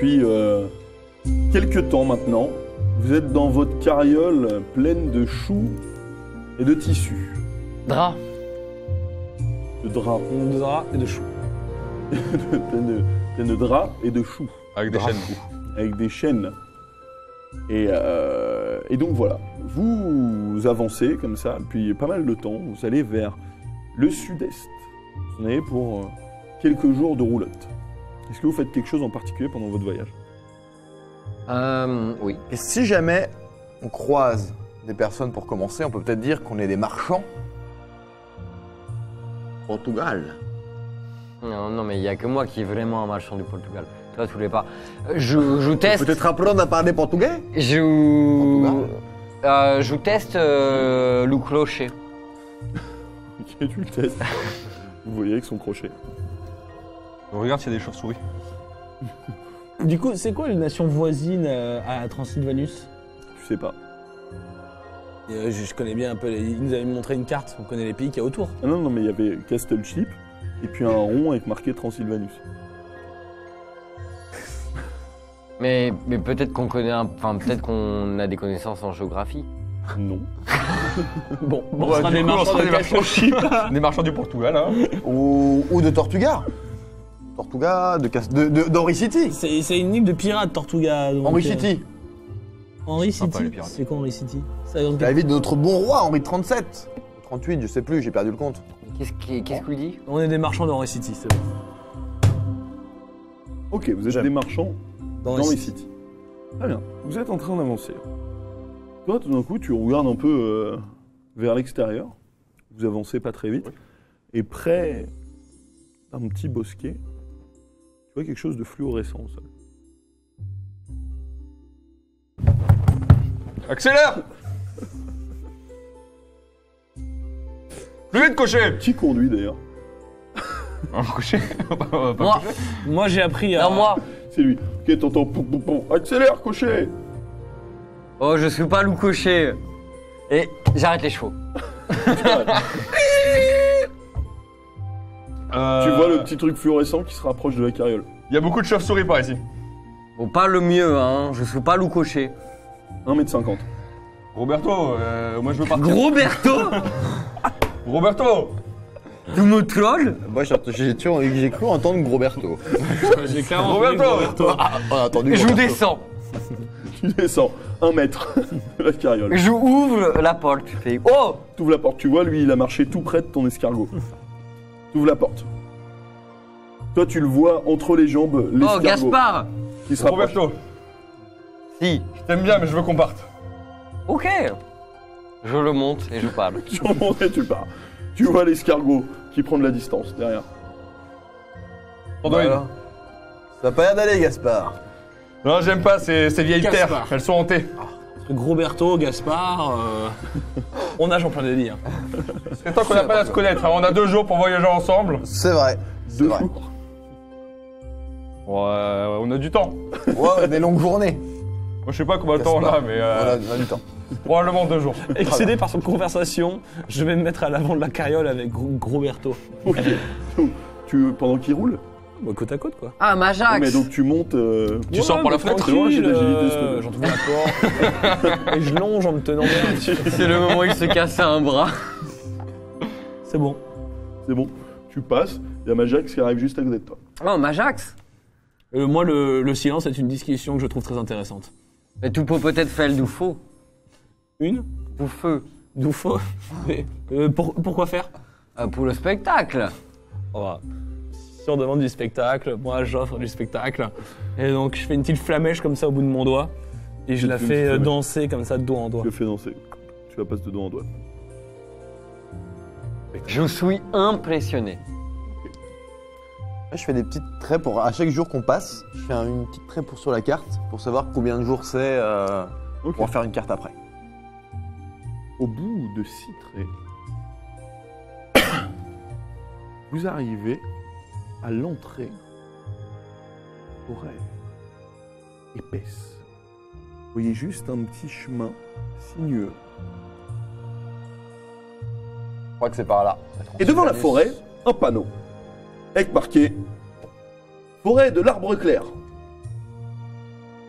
depuis quelques temps maintenant. Vous êtes dans votre carriole pleine de choux et de tissus. Draps. De draps. De draps et de choux. pleine de draps et de choux. Avec des chaînes. Avec des chaînes. Et donc voilà, vous avancez comme ça, puis pas mal de temps, vous allez vers le sud-est. Vous en avez pour quelques jours de roulotte. Est-ce que vous faites quelque chose en particulier pendant votre voyage? Oui. Et si jamais on croise des personnes pour commencer, on peut peut-être dire qu'on est des marchands? Portugal. Non, non, mais il n'y a que moi qui est vraiment un marchand du Portugal. Toi, tu voulais pas. Je teste. Peut-être apprendre à parler portugais? Je teste le crochet. Ok, tu le testes. Vous voyez avec son crochet. On regarde s'il y a des chauves-souris. Du coup, c'est quoi les nations voisines à Transylvanus? Je sais pas. Je connais bien un peu. Ils nous avaient montré une carte, on connaît les pays qu'il y a autour. Ah non, non, mais il y avait Castelcheap et puis un rond avec marqué Transylvanus. Mais peut-être qu'on connaît un... Enfin, peut-être qu'on a des connaissances en géographie. Non. bon, on sera des marchands du Portugal, hein. Ou de Tortuga. Tortuga, d'Henri City. C'est une île de pirates, Tortuga. Henri City. Henri City. C'est quoi Henri City? La vie de notre bon roi, Henri 37. 38, je sais plus, j'ai perdu le compte. Qu'est-ce qu'il dit? On est des marchands d'Henri City, c'est bon. Ok, vous êtes des marchands d'Henri City. Très bien, vous êtes en train d'avancer. Toi, tout d'un coup, tu regardes un peu vers l'extérieur. Vous avancez pas très vite. Oui. Et près d'un petit bosquet, tu vois quelque chose de fluorescent au sol. Accélère! Plus vite, cocher! Qui conduit d'ailleurs? Cocher? Moi, moi j'ai appris à. Non, moi! C'est lui. Ok, t'entends. Accélère, cocher! Oh, je suis pas loup cocher! Et j'arrête les chevaux. Tu vois le petit truc fluorescent qui se rapproche de la carriole. Il y a beaucoup de chauves-souris par ici. Bon, pas le mieux, hein. Je suis pas loup cocher. 1,50 m. Roberto, moi je veux partir. Roberto. Roberto. Tu me trolles? Moi j'ai cru entendre Roberto. J'ai clairement Roberto. Ah, attendu, je descends. Tu descends 1 mètre de la carriole. Je ouvre la porte. Oh! Tu ouvres la porte, tu vois, lui il a marché tout près de ton escargot. Tu ouvres la porte. Toi, tu le vois entre les jambes, l'escargot. Oh, Gaspard! Qui se rapproche. Roberto. Si. Je t'aime bien, mais je veux qu'on parte. Ok. Je le monte et je pars. Tu le montes et tu pars. Tu vois l'escargot qui prend de la distance derrière. Voilà. Ça n'a pas l'air d'aller, Gaspard. Non, j'aime pas ces vieilles terres. Elles sont hantées. Roberto, Gaspard, on nage en plein délire. C'est temps qu'on n'a pas à se connaître, hein. On a 2 jours pour voyager ensemble. C'est vrai. 2 jours. Ouais, on a du temps. Ouais, des longues journées. Moi, je sais pas combien de temps on a, mais... On a du temps. Probablement 2 jours. Excédé par son conversation, je vais me mettre à l'avant de la carriole avec Roberto. Ok. Pendant qu'il roule? Bah, côte à côte, quoi. Ah, Majax. Mais donc tu montes... Tu sors par la fenêtre. J'entoure la porte. Et je longe en me tenant bien. C'est le moment où il se casse à un bras. C'est bon. C'est bon. Tu passes, il y a Majax qui arrive juste à côté de toi. Oh, Majax. Moi, le silence est une discussion que je trouve très intéressante. Mais tu peux peut-être faire du faux. Une? Du feu. Du faux. Pourquoi faire? Pour le spectacle. On va... on demande du spectacle, moi j'offre du spectacle. Et donc je fais une petite flamèche comme ça au bout de mon doigt. Et je la fais danser comme ça de doigt en doigt. Tu la fais danser, tu la passes de doigt en doigt. Je suis impressionné. Là, je fais des petites traits pour, à chaque jour qu'on passe, je fais une petite trait sur la carte pour savoir combien de jours c'est pour en faire une carte après. Au bout de 6 traits, vous arrivez à l'entrée, forêt épaisse. Vous voyez juste un petit chemin sinueux. Je crois que c'est par là. Et devant la forêt, un panneau avec marqué Forêt de l'arbre clair.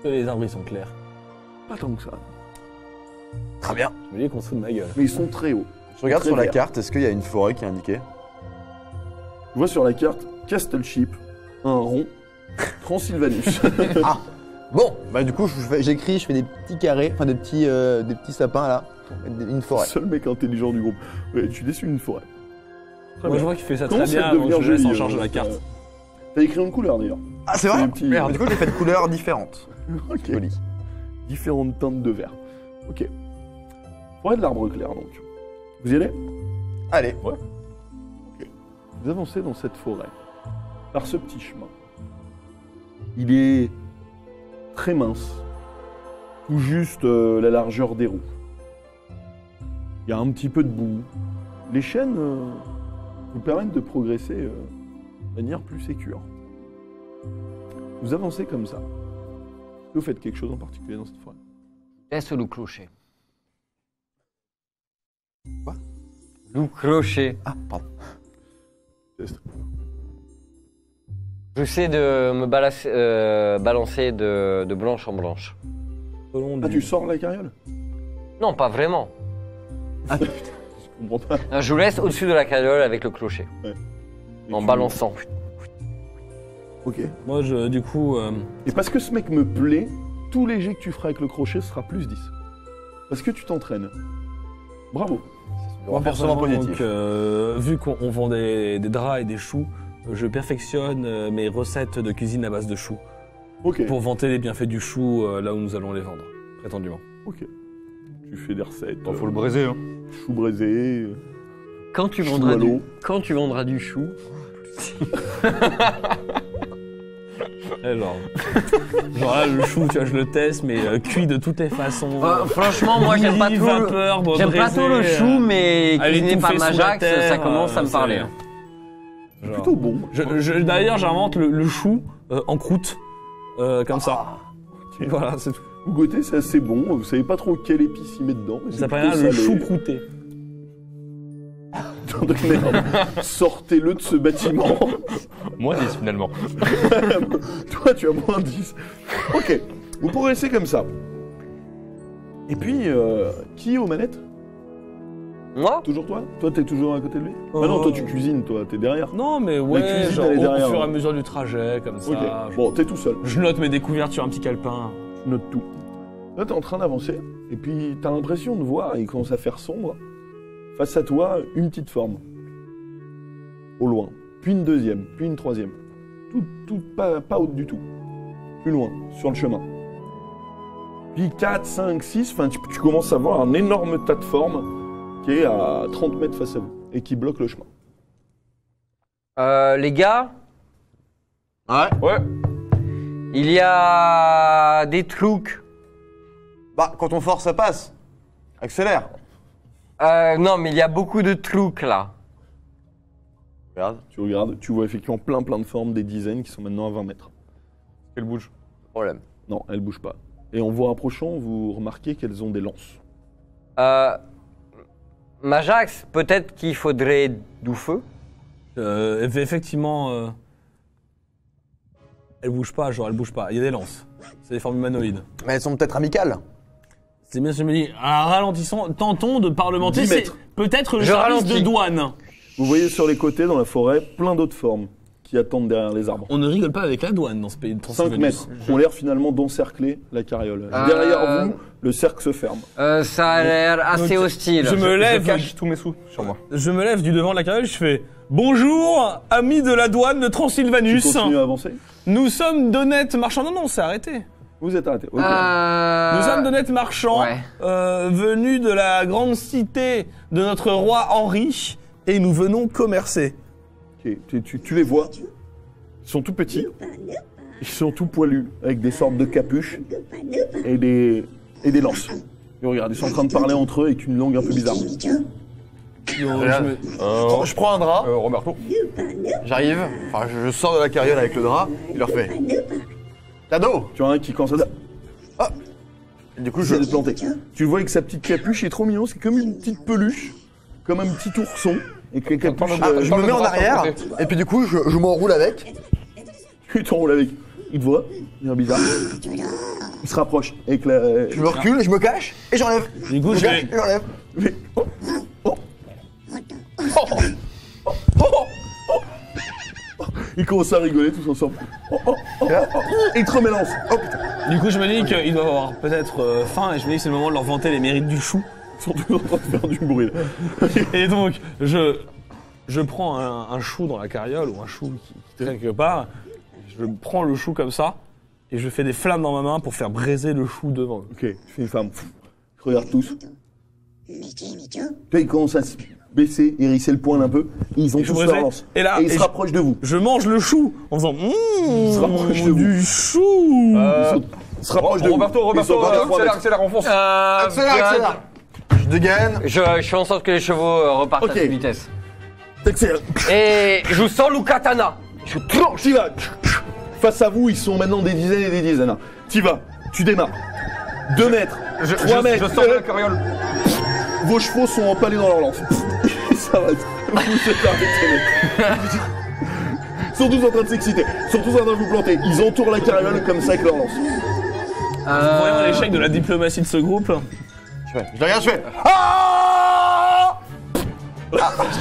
Que les arbres, ils sont clairs. Pas tant que ça. Très bien. Je me dis qu'on se fout de ma gueule. Mais ils sont très hauts. Je regarde sur la carte, est-ce qu'il y a une forêt qui est indiquée? Je vois sur la carte Castelcheap, un rond, Transylvanus. Ah bon, bah du coup j'écris, je fais des petits carrés, enfin des petits sapins là, une forêt. Seul mec intelligent du groupe. Ouais, tu déçus une forêt. Très bien. Je vois qu'il fait ça très bien, donc je laisse en charge de la carte. T'as écrit une couleur d'ailleurs. Ah c'est vrai petits... Merde. Du coup j'ai fait de couleurs différentes. Ok. Joli. Différentes teintes de vert. Ok. Forêt de l'arbre clair donc. Vous y allez? Allez. Ouais. Okay. Vous avancez dans cette forêt, par ce petit chemin. Il est très mince, ou juste la largeur des roues. Il y a un petit peu de boue. Les chaînes vous permettent de progresser de manière plus sécure. Vous avancez comme ça. Vous faites quelque chose en particulier dans cette forêt? Laisse le clocher. Quoi? Le clocher. Ah, pardon. J'essaie de me balancer de branche en branche. Ah, tu sors la carriole? Non, pas vraiment. Ah, putain, je comprends pas. Non, je vous laisse au-dessus de la carriole avec le clocher. Ouais. En balançant. Ok. Moi, du coup... Et parce que ce mec me plaît, tout léger que tu feras avec le crochet sera plus 10. Parce que tu t'entraînes. Bravo. Moi, personnellement, positif. Donc, vu qu'on vend des draps et des choux, je perfectionne mes recettes de cuisine à base de choux. Okay. Pour vanter les bienfaits du chou là où nous allons les vendre, prétendument. Ok. Tu fais des recettes. Il faut le braiser. Hein. Chou braisé. Quand tu vendras du chou. Genre là, le chou, tu vois, je le teste, mais cuit de toutes les façons. Franchement, moi, j'aime pas tout le chou, mais cuisiné par Majax, ça commence à me parler. Hein. Genre, plutôt bon. D'ailleurs, j'invente le chou en croûte, comme ça. Okay. Voilà, c'est tout. Vous goûtez, c'est assez bon. Vous savez pas trop quelle épice y met dedans. Ça s'appelle le chou croûté. Sortez-le de ce bâtiment. Moins 10 finalement. Toi tu as moins 10. Ok, vous progressez comme ça. Et puis, qui est aux manettes? Moi. Toujours toi? Toi t'es toujours à côté de lui? Ah non, toi tu cuisines, toi t'es derrière. Non mais ouais, genre, elle est derrière, au fur et à mesure du trajet, comme ça. Okay. Bon, t'es tout seul. Je note mes découvertes sur un petit calepin. Je note tout. Là t'es en train d'avancer, et puis t'as l'impression de voir, il commence à faire sombre. Face à toi, une petite forme, au loin, puis une deuxième, puis une troisième, toute pas haute du tout, plus loin, sur le chemin. Puis 4, 5, 6, tu commences à voir un énorme tas de formes qui est à 30 mètres face à vous et qui bloque le chemin. Les gars? Ouais? Ouais. Il y a des trucs. Bah, quand on force, ça passe. Accélère. Non, mais il y a beaucoup de trucs, là. Regarde. Tu regardes, tu vois effectivement plein de formes, des dizaines qui sont maintenant à 20 mètres. Elles bougent. Problème. Non, elles bougent pas. Et en vous rapprochant, vous remarquez qu'elles ont des lances. Majax, peut-être qu'il faudrait du feu. Effectivement, elles bougent pas, genre elles bougent pas. Il y a des lances. C'est des formes humanoïdes. Mais elles sont peut-être amicales. C'est bien ce que je me dis. Alors, ralentissons, tentons de parlementer. Peut-être le service de douane. Vous voyez sur les côtés, dans la forêt, plein d'autres formes qui attendent derrière les arbres. On ne rigole pas avec la douane dans ce pays de Transylvanus. 5 mètres ont l'air finalement d'encercler la carriole. Derrière vous, le cercle se ferme. Ça a l'air assez hostile. Je cache tous mes sous sur moi. Je me lève du devant de la carriole, je fais « Bonjour, amis de la douane de Transylvanus. » Tu continues à avancer ? Nous sommes d'honnêtes marchands. Non, non, c'est arrêté. Vous êtes arrêté. Okay. Nous sommes d'honnêtes marchands, ouais, venus de la grande cité de notre roi Henri, et nous venons commercer. Okay. Tu les vois. Ils sont tout petits. Ils sont tout poilus, avec des sortes de capuches et des lances. Et regarde, ils sont en train de parler entre eux avec une langue un peu bizarre. Je prends un drap, Roberto. J'arrive, enfin, je sors de la carriole avec le drap, il leur fait... Tado. Tu vois un qui commence à... Ah. Et du coup, je vais le planter. Tu le vois avec sa petite capuche, il est trop mignon, c'est comme une petite peluche, comme un petit ourson. Et que capuche, je me mets en arrière, et puis du coup, je m'enroule avec. Tu t'enroules avec. Il te voit, il est bizarre. Il se rapproche avec la... Je me recule, je me cache et j'enlève. Du coup, je cache et j'enlève. Mais... Oh. Oh. Oh. Oh. Oh. Oh. Il commence à rigoler tous ensemble. Oh. Oh. Oh. Oh. Il te remet lance. Oh putain. Du coup, je me dis qu'ils doivent avoir peut-être faim et je me dis que c'est le moment de leur vanter les mérites du chou. Ils sont toujours en train de faire du bruit. Et donc, je prends un chou dans la carriole ou un chou qui traîne quelque part. Je prends le chou comme ça et je fais des flammes dans ma main pour faire braiser le chou devant eux. Ok, je fais une flamme. Je regarde tous. Ils commencent à se baisser, hérisser le poing un peu. Ils ont tous leur lance. Et là, ils se rapprochent de vous. Je mange le chou en faisant. Ils se rapprochent de vous. Du chou. Ils se rapprochent de vous. Roberto, accélère, enfonce. Accélère. Je dégaine. Je fais en sorte que les chevaux repartent à toute vitesse. Excellent. Et je sors le katana. Je tranche, j'y vas. Face à vous, ils sont maintenant des dizaines et des dizaines. T'y vas, tu démarres. 2 mètres, 3 mètres. Je sors de la carriole. Vos chevaux sont empalés dans leur lance. Ça va. Vous êtes arrêtés. Ils sont tous en train de s'exciter. Ils sont tous en train de vous planter. Ils entourent la carriole comme ça avec leur lance. Vous voyez un échec de la diplomatie de ce groupe. Je regarde, je fais. Ah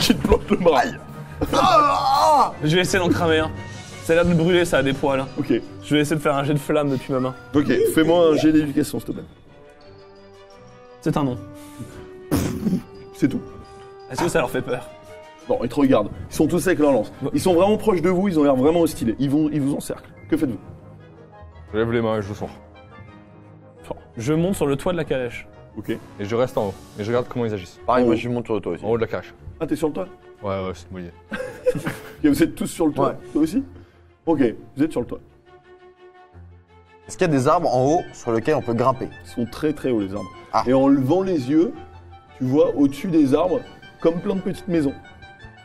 tu te plantes le bras. Je vais essayer d'en cramer un. Ça a l'air de brûler, ça a des poils. Ok. Je vais essayer de faire un jet de flamme depuis ma main. Ok, fais-moi un jet d'éducation, s'il te plaît. C'est un nom. C'est tout. Est-ce que ça leur fait peur? Non, ils te regardent. Ils sont tous avec leur lance. Ils sont vraiment proches de vous, ils ont l'air vraiment hostiles. Ils vous encerclent. Que faites-vous? Je lève les mains et je sors. Je monte sur le toit de la calèche. Ok. Et je reste en haut. Et je regarde comment ils agissent. Pareil, moi je monte sur le toit aussi. En haut de la calèche. Ah, t'es sur le toit? Ouais, c'est une bonne idée. Et vous êtes tous sur le toit, toi aussi? Ok, vous êtes sur le toit. Est-ce qu'il y a des arbres en haut sur lesquels on peut grimper? Ils sont très très hauts les arbres. Ah. Et en levant les yeux, tu vois au-dessus des arbres, comme plein de petites maisons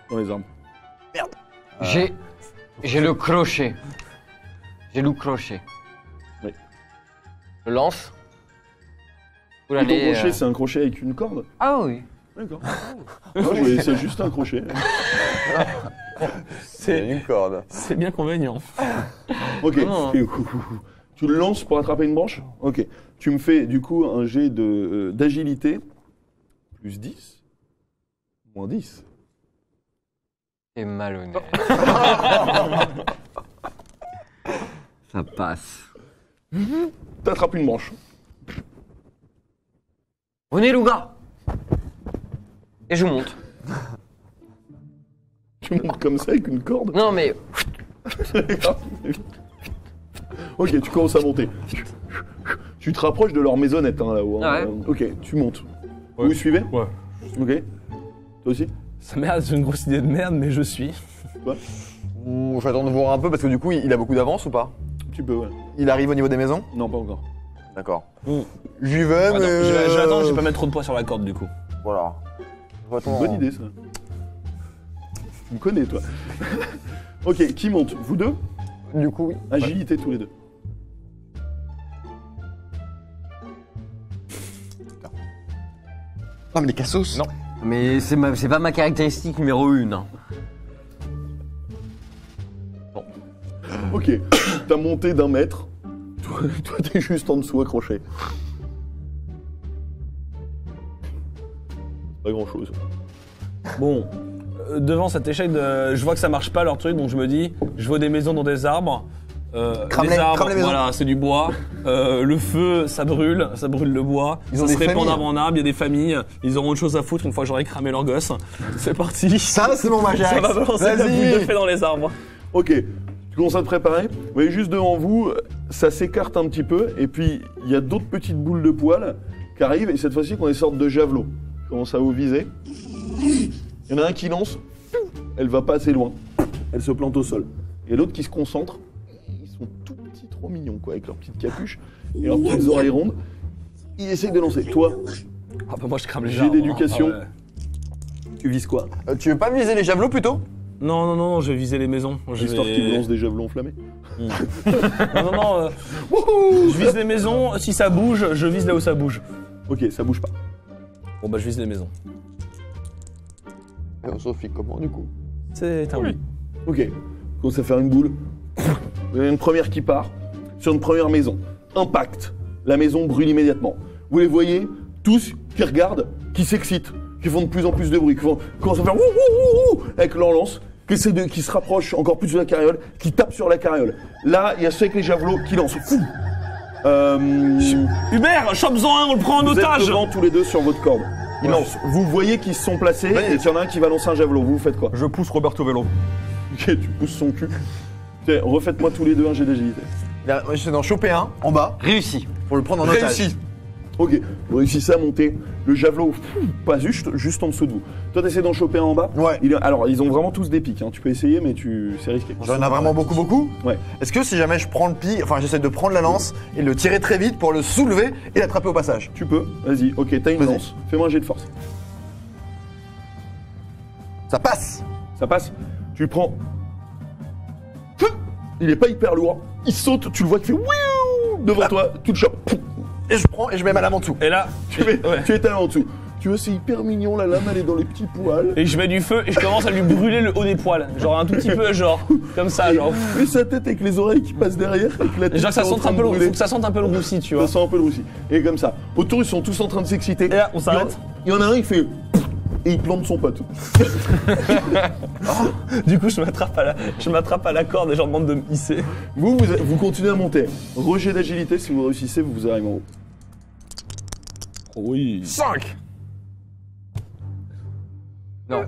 dans les arbres. Merde. J'ai le crochet. J'ai le crochet. Oui. Je lance. Le crochet, c'est un crochet avec une corde? Ah oui. D'accord. C'est juste un crochet. C'est une corde. C'est bien convenant. Ok. Non. Tu le lances pour attraper une branche? Ok. Tu me fais du coup un jet d'agilité. Plus 10. Moins 10. T'es malhonnête. Ça passe. T'attrapes une branche. On est Louga. Et je monte. Tu montes comme ça avec une corde? Non mais... Ok, tu commences à monter. Tu te rapproches de leur maisonnette hein, là-haut. Ah ouais. Ok, tu montes. Ouais. Vous suivez? Ouais. Ok. Toi aussi? Ça merde, c'est une grosse idée de merde, mais je suis. Quoi? Je vais attendre de voir un peu parce que du coup, il a beaucoup d'avance ou pas? Un petit peu, ouais. Il arrive au niveau des maisons? Non, pas encore. D'accord. J'y vais, mais... Je vais attendre, je vais pas mettre trop de poids sur la corde du coup. Voilà. C'est une bonne idée ça. Tu me connais toi. Ok, qui monte? Vous deux? Du coup oui. Agilité tous les deux. Non, non mais les cassos. Non. Mais c'est pas ma caractéristique numéro 1. Hein. Bon. Ok, t'as monté d'un mètre. Toi t'es juste en dessous accroché. Pas grand chose. Bon, devant cet échec, je vois que ça marche pas leur truc, donc je me dis, je vois des maisons dans des arbres. Les arbres, voilà, c'est du bois. Le feu, ça brûle le bois. Ils ont se répand d'arbre en arbre, il y a des familles. Ils auront autre chose à foutre une fois que j'aurai cramé leur gosse. C'est parti. Ça, c'est mon Majax. Ça va balancer la boule de feu dans les arbres. Ok, tu commences à te préparer. Vous voyez juste devant vous, ça s'écarte un petit peu, et puis il y a d'autres petites boules de poils qui arrivent, et cette fois-ci, qu'on a des sortes de javelots. Commence à vous viser. Il y en a un qui lance, elle va pas assez loin, elle se plante au sol. Et l'autre qui se concentre, ils sont tout petits, trop mignons quoi, avec leurs petites capuches et leurs petites oreilles rondes. Ils essayent de lancer. Toi, ah bah moi je crame les jets d'éducation. Ah ouais. Tu vises quoi? Tu veux pas viser les javelots plutôt? Non, je vais viser les maisons. Histoire qu'ils lancent des javelots enflammés. Non, je vise les maisons, si ça bouge, je vise là où ça bouge. Ok, ça bouge pas. Bon bah je vise les maisons. Et on s'en fiche comment du coup? C'est un oui. Ok. Commence à faire une boule. Vous avez une première qui part sur une première maison. Impact. La maison brûle immédiatement. Vous les voyez tous qui regardent, qui s'excitent, qui font de plus en plus de bruit, qui commencent à faire ouh, avec leur lance, qui se rapprochent encore plus de la carriole, qui tapent sur la carriole. Là, il y a ceux avec les javelots qui lancent. Hubert, chope-en un, on le prend en otage. Vous êtes devant tous les deux sur votre corde. Ils lancent. Vous voyez qu'ils se sont placés et il y en a un qui va lancer un javelot. Vous faites quoi? Je pousse Roberto vélo. Ok, tu pousses son cul. Okay, refaites-moi tous les deux un jet d'agilité. J'essaie d'en choper un en bas. Réussi. Pour le prendre en otage. Réussi. Ok, vous réussissez à monter le javelot, pas juste en dessous de vous. Toi, t'essaies d'en choper un en bas? Ouais. Alors, ils ont vraiment tous des pics, hein. Tu peux essayer, mais c'est risqué. J'en ai vraiment beaucoup? Ouais. Est-ce que si jamais je prends le pic, enfin, j'essaie de prendre la lance et le tirer très vite pour le soulever et l'attraper au passage? Tu peux, vas-y, ok, t'as une lance. Fais-moi un jet de force. Ça passe! Ça passe? Tu le prends. Il est pas hyper lourd, il saute, tu le vois, tu fais wiou devant toi, tu le chopes. Et je prends et je mets ma lame en dessous. Et là, tu mets ta lame en dessous. Tu vois, c'est hyper mignon, la lame, elle est dans les petits poils. Et je mets du feu et je commence à lui brûler le haut des poils. Genre un tout petit peu, genre, comme ça, genre. Et sa tête avec les oreilles qui passent derrière. Avec la tête genre, ça sente un peu le roussi, tu vois. Ça sent un peu le roussi. Et comme ça. Autour, ils sont tous en train de s'exciter. Et là, on s'arrête. Il y en a un, il fait. Et il plante son pote. Du coup, je m'attrape à la corde et j'en demande de me hisser. Vous continuez à monter. Rejet d'agilité, si vous réussissez, vous arrivez en haut. Oui. 5. Non.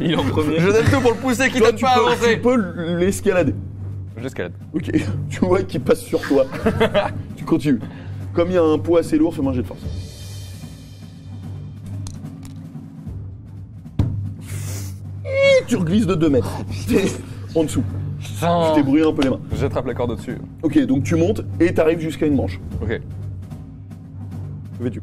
Il est en premier. Je donne tout pour le pousser, qu'il ne peut pas avancer. Tu peux l'escalader. J'escalade. Ok. Tu vois qu'il passe sur toi. Tu continues. Comme il y a un poids assez lourd, fais-moi un jet de force. Tu glisses de 2 mètres en dessous. Je t'ai brûlé un peu les mains. J'attrape la corde au-dessus. Ok, donc tu montes et t'arrives jusqu'à une branche. Ok. Que fais-tu?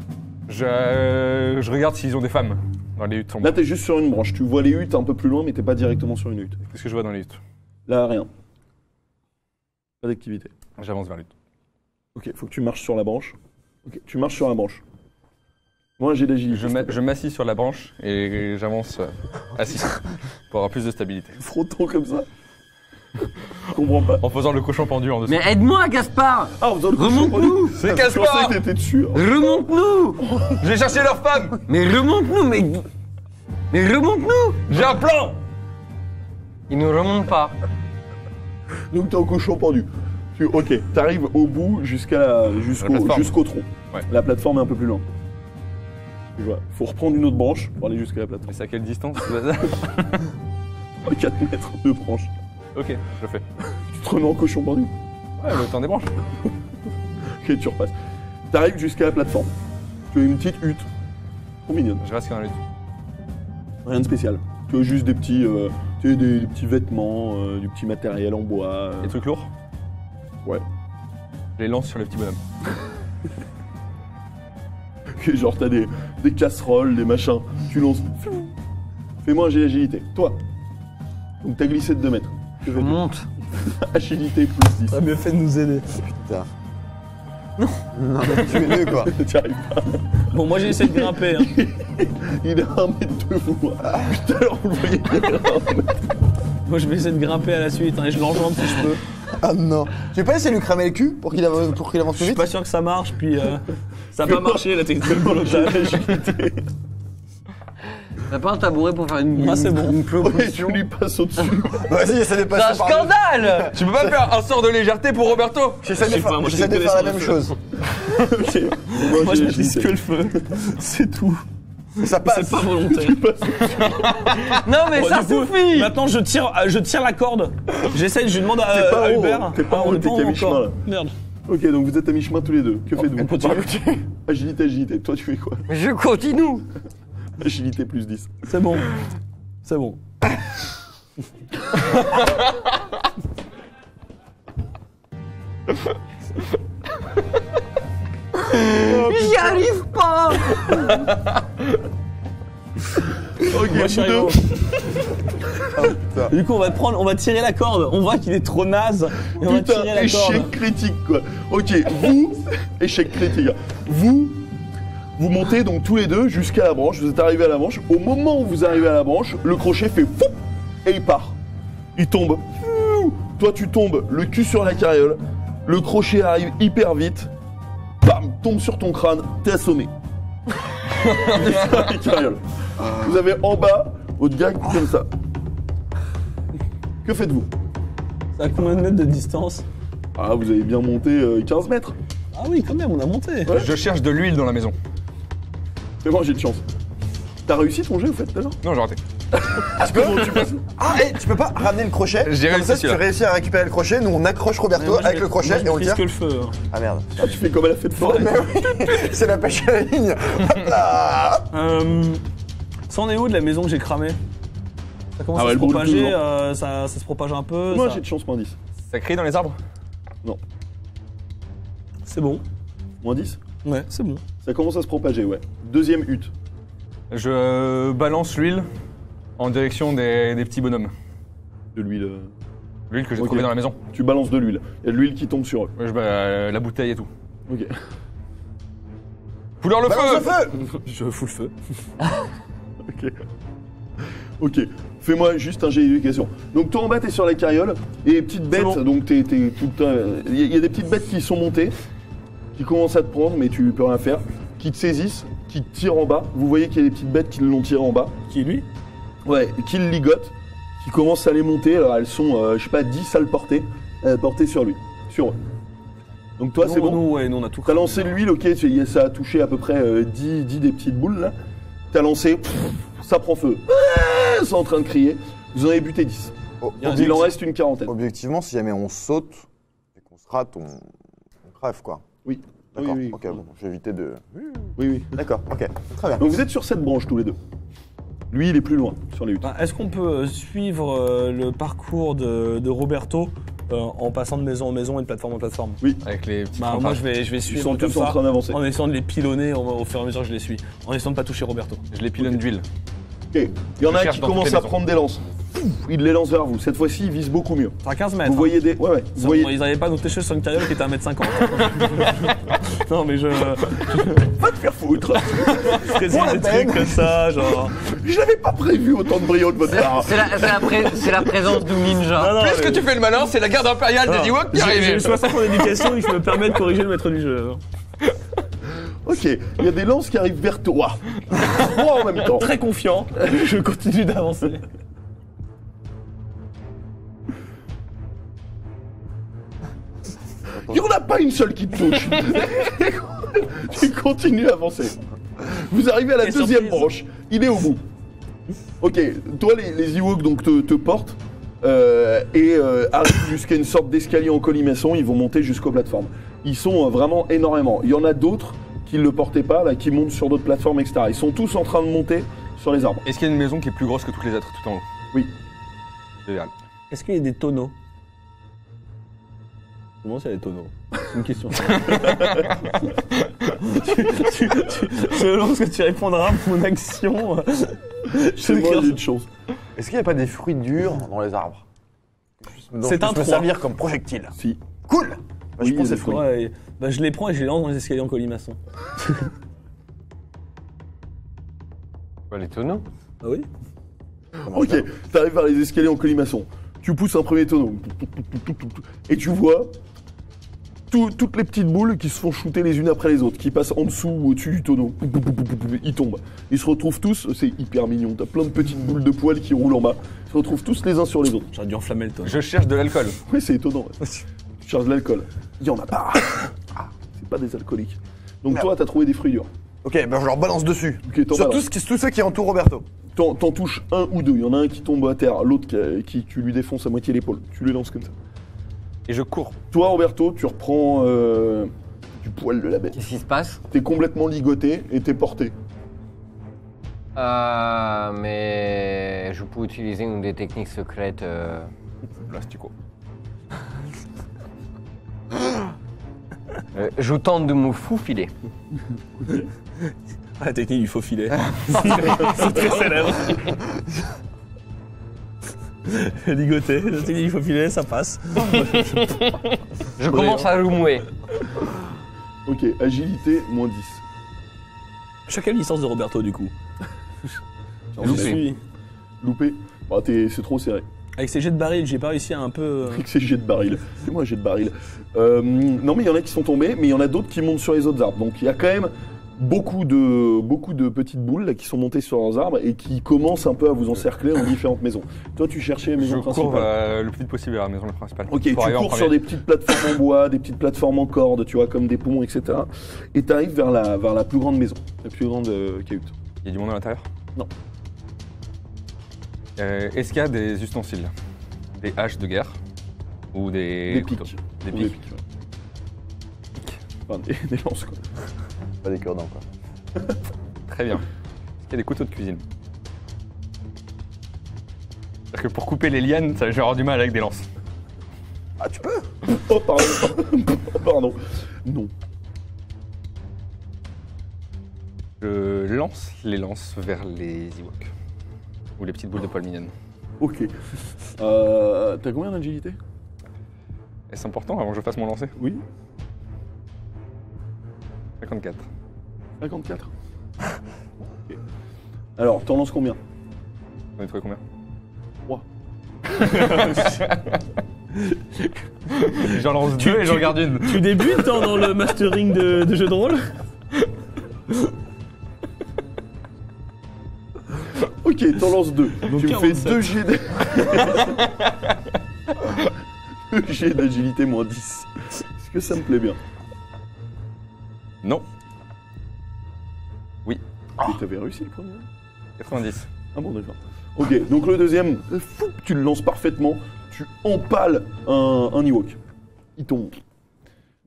Je regarde s'ils ont des femmes dans les huttes. Là, t'es juste sur une branche. Tu vois les huttes un peu plus loin, mais t'es pas directement sur une hutte. Qu'est-ce que je vois dans les huttes? Là, rien. Pas d'activité. J'avance vers l'hutte. Ok, faut que tu marches sur la branche. Ok, tu marches sur la branche. Moi, j'ai d'agilité. Je m'assis sur la branche et j'avance assis pour avoir plus de stabilité. Frottant comme ça. Je comprends pas. En faisant le cochon pendu en dessous. Mais aide-moi, Gaspard. Ah, en faisant le cochon pendu. Remonte-nous. C'est Gaspard. Remonte-nous. J'ai cherché leur femme. Mais remonte-nous. Mais remonte-nous. J'ai un plan. Ils ne remontent pas. Donc, t'es en cochon pendu. Ok, t'arrives au bout jusqu'au tronc. Ouais. La plateforme est un peu plus loin. Il faut reprendre une autre branche pour aller jusqu'à la plateforme. Mais c'est à quelle distance, ce bazar? 4 mètres de branche. Ok, je le fais. Tu te remets en cochon pendu? Ouais, le temps des branches. Ok, tu repasses. T'arrives jusqu'à la plateforme. Tu as une petite hutte. Trop mignonne. Je reste dans la hutte. Rien de spécial. Tu as juste des petits, des petits vêtements, du petit matériel en bois. Des trucs lourds? Ouais. Je les lance sur les petits bonhommes. Genre t'as des casseroles, des machins, tu lances. Fais-moi un jet d'agilité. Toi, donc t'as glissé de 2 mètres. Je monte. Agilité plus 10. Ah mais faites nous aider. Putain. Non. Non mais tu es nul quoi. Tu arrives pas. Bon moi j'ai essayé de grimper. Hein. Il est à 1 mètre de vous. Putain alors vous le voyez. Moi je vais essayer de grimper à la suite hein, et je l'enjambe si je peux. Ah non. Tu veux pas essayer de lui cramer le cul pour qu'il avance plus vite? Je suis pas sûr que ça marche, puis ça a pas marché la technique pour l'otage. T'as pas un tabouret pour faire une proposition? Tu lui passes au-dessus. Vas-y, essaie de passer. C'est un scandale. Tu peux pas faire un sort de légèreté pour Roberto? J'essaie de faire la même chose. Moi je risque que le feu. C'est tout. Ça passe. C'est pas volontaire. Non mais ça suffit. Maintenant je tire la corde. J'essaie, je demande à Hubert. T'es pas haut, t'es qu'à mi-chemin là. Merde. Ok, donc vous êtes à mi-chemin tous les deux. Que faites-vous? On continue. Agilité, agilité. Toi tu fais quoi? Je continue. Agilité plus 10. C'est bon. C'est bon. J'y arrive pas. Ok, moi, oh, du coup on va tirer la corde, on voit qu'il est trop naze et putain, on va tirer la échec corde. Critique quoi. Ok, vous, échec critique. Vous montez donc tous les deux jusqu'à la branche, vous êtes arrivés à la branche, au moment où vous arrivez à la branche, le crochet fait fou et il part. Il tombe. Toi, tu tombes le cul sur la carriole. Le crochet arrive hyper vite. Bam, tombe sur ton crâne. T'es assommé. Vous avez en bas votre gag comme ça. Que faites-vous? C'est à combien de mètres de distance? Ah, vous avez bien monté 15 mètres. Ah oui, quand même, on a monté. Ouais. Je cherche de l'huile dans la maison. Mais moi, j'ai de chance. T'as réussi ton jet, au fait, d'ailleurs? Non, j'ai raté. Parce que tu passes... Ah, hey, tu peux pas ramener le crochet? J'ai réussi. Si tu réussis à récupérer le crochet, nous on accroche Roberto moi, avec le crochet moi, et on tire. Que le feu. Hein. Ah merde. Ah, tu fais comme à la fête de forêt. C'est la pêche à la ligne. C'en est où de la maison que j'ai cramée? Ça commence à se propager, ça se propage un peu. Moi, j'ai de chance, moins 10. Ça crie dans les arbres? Non. C'est bon. Moins 10? Ouais, c'est bon. Ça commence à se propager, ouais. Deuxième hutte. Je balance l'huile en direction des petits bonhommes. De l'huile? L'huile que j'ai trouvée dans la maison. Tu balances de l'huile. Il y a de l'huile qui tombe sur eux. Je balance la bouteille et tout. Ok. Fouleur le balance feu! Le feu. Je fous le feu. Ok. Ok. Fais-moi juste un jet d'éducation. Donc toi en bas, t'es sur la carriole. Et les petites bêtes, bon. Donc t'es tout le temps... Il y a des petites bêtes qui sont montées, qui commencent à te prendre, mais tu peux rien faire, qui te saisissent, qui te tirent en bas. Vous voyez qu'il y a des petites bêtes qui l'ont tiré en bas. Qui est lui? Ouais, qui le ligotent, qui commencent à les monter. Alors elles sont, je sais pas, 10 sales portées, portées sur lui, sur eux. Donc toi, c'est bon. Nous, ouais, nous, on a tout. T'as lancé l'huile, ok, ça a touché à peu près 10 des petites boules, là. T'as lancé, ça prend feu. C'est en train de crier. Vous en avez buté 10. Il en reste une quarantaine. Objectivement, si jamais on saute et qu'on se rate, on crève, quoi. Oui. D'accord, oui, oui, ok, bon, je vais éviter de... Oui, oui. D'accord, ok, très bien. Donc vous êtes sur cette branche tous les deux. Lui, il est plus loin, sur les huttes. Bah, est-ce qu'on peut suivre le parcours de Roberto en passant de maison en maison et de plateforme en plateforme? Oui. Avec les petits moi, je vais suivre. Ils sont tous en train d'avancer. En essayant de les pilonner au fur et à mesure que je les suis. En essayant de ne pas toucher Roberto. Je les pilonne d'huile. Ok, il y en a un qui commence à prendre des lances. Il les lance vers vous. Cette fois-ci, il vise beaucoup mieux. À 15 mètres. Vous voyez des... Ouais, ouais. Vous voyez... Ils n'avaient pas noté chose sur une carriole qui était à 1m50. Non, mais je... Va te faire foutre. C'est des trucs comme ça, genre... Je n'avais pas prévu autant de brio de votre part. C'est la présence de ninja. Non, non, plus mais... que tu fais le malin, c'est la garde impériale des Ewok qui arrive. J'ai 60 ans d'éducation et je me permets de corriger le maître du jeu. Ok, il y a des lances qui arrivent vers toi. Moi en même temps. Très confiant, je continue d'avancer. Il n'y en a pas une seule qui te touche. Tu continues à avancer. Vous arrivez à la deuxième branche. Il est au bout. Ok, toi les Ewoks donc te portent et arrivent jusqu'à une sorte d'escalier en colimaçon. Ils vont monter jusqu'aux plateformes. Ils sont vraiment énormément. Il y en a d'autres qui ne le portaient pas, là, qui montent sur d'autres plateformes, etc. Ils sont tous en train de monter sur les arbres. Est-ce qu'il y a une maison qui est plus grosse que toutes les autres tout en haut? Oui. Génial. Est-ce qu'il y a des tonneaux? Comment ça, les tonneaux? C'est une question. Selon ce que tu répondras pour mon action, c'est moi j'ai de chance. Est-ce qu'il n'y a pas des fruits durs dans les arbres? C'est un truc. Servir comme projectile. Si. Cool. Bah, oui, je prends ces fruits. Ouais, bah, je les prends et je les lance dans les escaliers en colimaçon. Bah, les tonneaux? Ah oui. Ok, t'arrives vers les escaliers en colimaçon. Tu pousses un premier tonneau. Et tu vois toutes les petites boules qui se font shooter les unes après les autres, qui passent en dessous ou au-dessus du tonneau. Ils tombent. Ils se retrouvent tous, c'est hyper mignon, t'as plein de petites boules de poils qui roulent en bas. Ils se retrouvent tous les uns sur les autres. J'aurais dû enflammer le tonneau. Je cherche de l'alcool. Oui, c'est étonnant. Ouais. Tu cherches de l'alcool. Il y en a pas. C'est pas des alcooliques. Donc merde. Toi, t'as trouvé des fruits durs. Ok, ben je leur balance dessus. Okay, sur tous ceux qui entourent Roberto. T'en touches un ou deux. Il y en a un qui tombe à terre, l'autre qui tu lui défonces à moitié l'épaule. Tu les lances comme ça. Et je cours. Toi, Roberto, tu reprends du poil de la bête. Qu'est-ce qui se passe? T'es complètement ligoté et t'es porté. Mais je peux utiliser une des techniques secrètes. Plastico. Je tente de me faufiler. Ah, la technique du faufiler. C'est très célèbre. Ligoté, la technique du faufiler, ça passe. Je commence à mouer. Ok, agilité, moins 10. Chacun licence de Roberto, du coup. Loupé. Loupé. Bah, c'est trop serré. Avec ces jets de baril, j'ai pas réussi à un peu... Avec ces jets de baril, c'est moi, jets de baril. Non, mais il y en a qui sont tombés, mais il y en a d'autres qui montent sur les autres arbres. Donc il y a quand même beaucoup de petites boules là, qui sont montées sur leurs arbres et qui commencent un peu à vous encercler dans différentes maisons. Toi, tu cherchais la maison principale. Je cours le plus vite possible à la maison principale. Ok, tu cours sur des petites plateformes en bois, des petites plateformes en corde, tu vois, comme des poumons, etc. Et tu arrives vers la plus grande maison, la plus grande cahute. Il y a du monde à l'intérieur? Non. Est-ce qu'il y a des ustensiles? Des haches de guerre? Ou des pics? Des pics, ouais. Enfin, des lances, quoi. Pas des cure-dents, quoi. Très bien. Est-ce qu'il y a des couteaux de cuisine? Parce que pour couper les lianes, je vais avoir du mal avec des lances. Ah, tu peux? Oh, pardon. Pardon. Non. Je lance les lances vers les Ewoks. Ou les petites boules de poils mignonnes. Ok. T'as combien d'agilité? Est-ce important avant que je fasse mon lancer? Oui. 54. 54. Okay. Alors, t'en lances combien? T'en as trouvé combien? 3. J'en lance 2 et j'en garde une. Tu débutes dans le mastering de jeu de rôle? Ok, t'en lances 2. Donc tu me fais 2 jets d'agilité. Jets d'agilité moins 10. Est-ce que ça me plaît bien? Non. Oui. Oh. T'avais réussi le premier? 90. Ah bon, d'accord. Ok, donc le deuxième, tu le lances parfaitement. Tu empales un Ewok. Il tombe.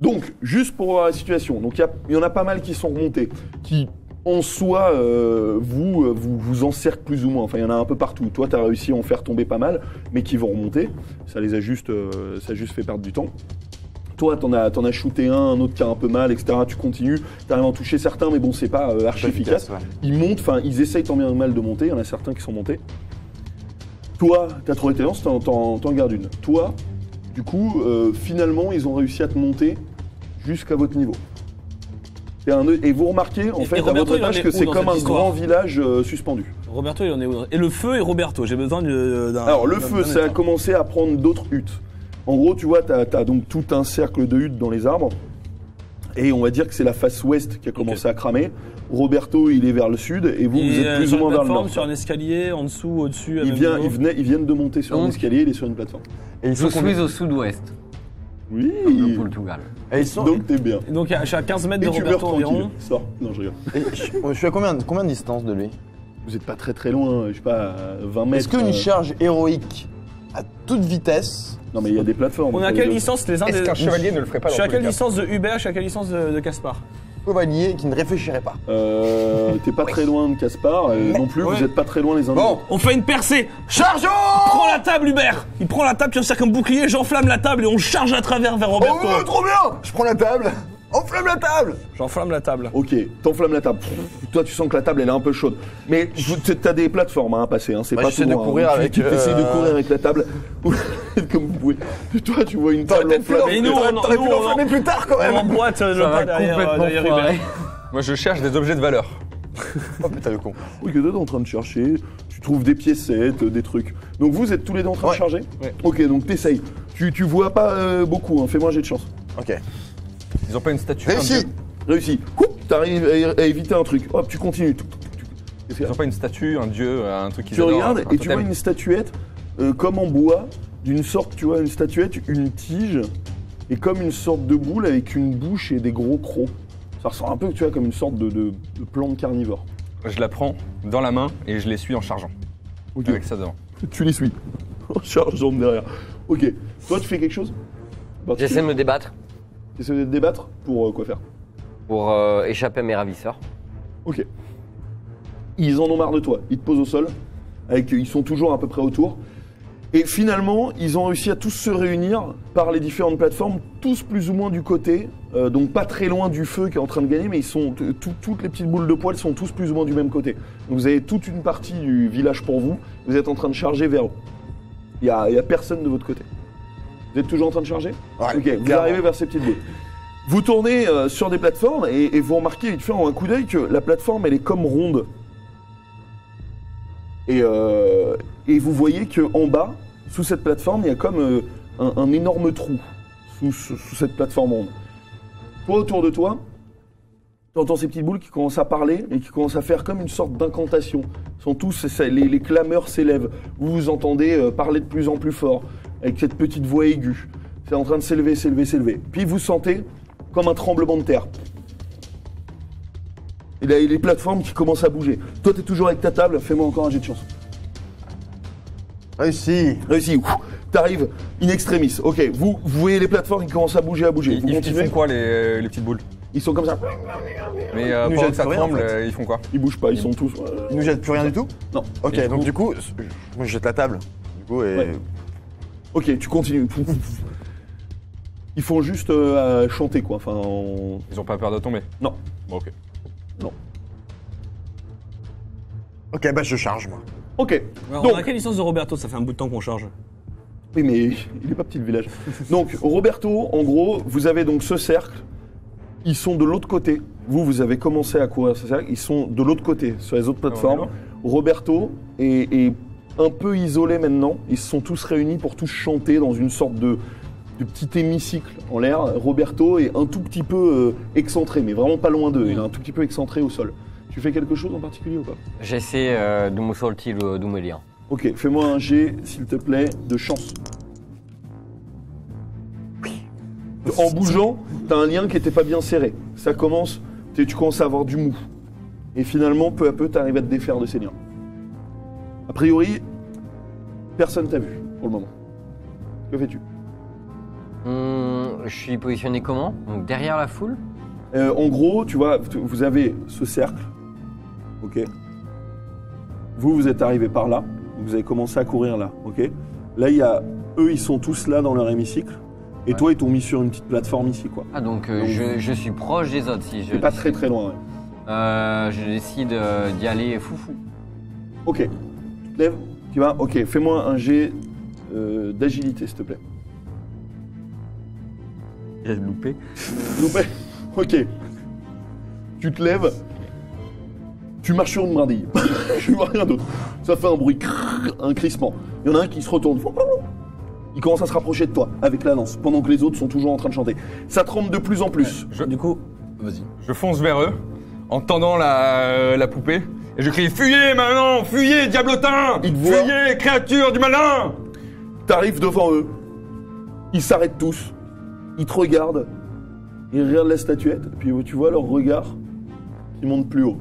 Donc, juste pour voir la situation, donc il y en a pas mal qui sont remontés, qui... En soi, vous encercle plus ou moins. Enfin, il y en a un peu partout. Toi, tu as réussi à en faire tomber pas mal, mais qui vont remonter. Ça les a juste, ça a juste fait perdre du temps. Toi, t'en as shooté un autre qui a un peu mal, etc. Tu continues, t'arrives à en toucher certains, mais bon, c'est pas archi efficace. Ouais. Ils montent, enfin, ils essayent tant bien que mal de monter. Il y en a certains qui sont montés. Toi, t'as trouvé tes lances, t'en gardes une. Toi, du coup, finalement, ils ont réussi à te monter jusqu'à votre niveau. Et vous remarquez, en fait, à votre étage, que c'est comme un grand village suspendu. Roberto, il en est où? Et le feu et Roberto, j'ai besoin d'un... Alors, le feu, ça a commencé à prendre d'autres huttes. En gros, tu vois, t'as donc tout un cercle de huttes dans les arbres. Et on va dire que c'est la face ouest qui a commencé à cramer. Roberto, il est vers le sud, et vous, vous êtes plus ou moins vers le nord. Sur un escalier, en dessous, au-dessus... Ils viennent de monter sur un escalier, il est sur une plateforme. Et je suis au sud-ouest. Oui. Comme le Portugal. Et ils sont... Donc t'es bien. Et donc je suis à 15 mètres de Roberto environ. Sors. Non, je rigole. Je suis à combien de distance de lui? Vous n'êtes pas très très loin, je sais pas, 20 mètres. Est-ce qu'une charge héroïque à toute vitesse... Non mais il y a des plateformes. On est à quelle distance les uns des... Est-ce qu'un chevalier ne le ferait pas? Je suis à quelle distance de Hubert, je suis à quelle distance de Caspar? Chevalier qui ne réfléchirait pas. T'es pas très loin de Caspar non plus, vous n'êtes pas très loin les uns des autres. Bon, on fait une percée. Chargeons! Prends la table, Hubert! Il prend la table, tu me sers comme bouclier, j'enflamme la table et on charge à travers vers Roberto. Oh, ouais, trop bien! Je prends la table! Enflamme la table! J'enflamme la table. Ok, t'enflammes la table. Toi, tu sens que la table, elle est un peu chaude. Mais t'as des plateformes à passer, hein. C'est pas tout loin. T'essayes de courir avec la table. Comme vous pouvez. Toi, tu vois une table enflammée. Et nous, on aurait pu l'enflammer plus tard, quand même. On emboîte le pas derrière Hubert. Moi, je cherche des objets de valeur. Oh putain, le con. Oui, que t'es en train de chercher. Tu trouves des piécettes, des trucs. Donc, vous êtes tous les deux en train de charger? Ok, donc t'essayes. Tu vois pas beaucoup, hein. Fais-moi un jet de chance. Ok. Ils ont pas une statue. Réussi. Réussi. T'arrives à éviter un truc. Hop, tu continues. Ils ont pas une statue, un dieu, un truc qui... Tu regardes et tu vois une statuette comme en bois, d'une sorte, tu vois, une statuette, une tige, et comme une sorte de boule avec une bouche et des gros crocs. Ça ressemble un peu, tu vois, comme une sorte de plante carnivore. Je la prends dans la main et je l'essuie en chargeant. Okay. Avec ça devant. Tu l'essuies. En chargeant derrière. Ok. Toi, tu fais quelque chose? J'essaie de me débattre. Essayer de débattre pour quoi faire? Pour échapper à mes ravisseurs. Ok. Ils en ont marre de toi. Ils te posent au sol. Ils sont toujours à peu près autour. Et finalement, ils ont réussi à tous se réunir par les différentes plateformes, tous plus ou moins du côté, donc pas très loin du feu qui est en train de gagner, mais ils sont toutes les petites boules de poils sont tous plus ou moins du même côté. Donc vous avez toute une partie du village pour vous. Vous êtes en train de charger vers eux. Il y a personne de votre côté. Vous êtes toujours en train de charger? Ouais, ok, vous arrivez vers ces petites boules. Vous tournez sur des plateformes et vous remarquez vite fait en un coup d'œil que la plateforme elle est comme ronde. Et vous voyez qu'en bas, Sous cette plateforme, il y a comme un énorme trou sous cette plateforme ronde. Toi, autour de toi, tu entends ces petites boules qui commencent à parler et qui commencent à faire comme une sorte d'incantation. Les clameurs s'élèvent. Vous entendez parler de plus en plus fort, avec cette petite voix aiguë. C'est en train de s'élever, s'élever, s'élever. Puis vous sentez comme un tremblement de terre. Et là, il y a les plateformes qui commencent à bouger. Toi, t'es toujours avec ta table, fais-moi encore un jet de chance. Réussi. T'arrives in extremis. Ok, vous voyez les plateformes qui commencent à bouger. Ils font quoi les petites boules? Ils sont comme ça. Mais pendant que ça tremble, en fait. Ils font quoi? Ils bougent pas, ils sont tous... Ils nous jettent plus rien du tout? Non. Ok, et donc du coup, moi je jette la table. Du coup, et... Ouais. Ok, tu continues. Ils font juste chanter quoi. Enfin, Ils ont pas peur de tomber? Non. Bon, ok. Non. Ok, bah je charge moi. Ok. Alors, donc, on a quelle licence de Roberto? Ça fait un bout de temps qu'on charge. Oui, mais il est pas petit le village. Donc, Roberto, en gros, vous avez donc ce cercle. Ils sont de l'autre côté. Vous avez commencé à courir ce cercle. Ils sont de l'autre côté, sur les autres plateformes. Roberto est un peu isolé maintenant. Ils se sont tous réunis pour tous chanter dans une sorte de petit hémicycle en l'air. Roberto est un tout petit peu excentré, mais vraiment pas loin d'eux. Il est un tout petit peu excentré au sol. Tu fais quelque chose en particulier ou pas? J'essaie de me sortir de me lire. Ok, fais-moi un jet, s'il te plaît, de chance. Oui. En bougeant, t'as un lien qui n'était pas bien serré. Ça commence, tu commences à avoir du mou. Et finalement, peu à peu, t'arrives à te défaire de ces liens. A priori, personne t'a vu pour le moment. Que fais-tu? Je suis positionné comment? Donc derrière la foule? En gros, tu vois, vous avez ce cercle, ok. Vous êtes arrivé par là, vous avez commencé à courir là, ok. Là, il y a eux, ils sont tous là dans leur hémicycle, et ouais. Toi, ils t'ont mis sur une petite plateforme ici, quoi. Ah, donc je suis proche des autres, si je. Pas très très loin. Ouais. Je décide d'y aller foufou. Ok. Tu te lèves, tu vas. Ok, fais-moi un jet d'agilité, s'il te plaît. J'ai loupé. Loupé. Ok, tu te lèves, tu marches sur une brindille, je vois rien d'autre. Ça fait un bruit, un crissement. Il y en a un qui se retourne, il commence à se rapprocher de toi avec la lance, pendant que les autres sont toujours en train de chanter. Ça tremble de plus en plus. Du coup, vas-y. Je fonce vers eux, en tendant la poupée, et je crie « Fuyez maintenant, fuyez, diablotin ! Fuyez, créature du malin !» T'arrives devant eux, ils s'arrêtent tous, ils te regardent. Ils regardent la statuette, puis tu vois leur regard qui monte plus haut.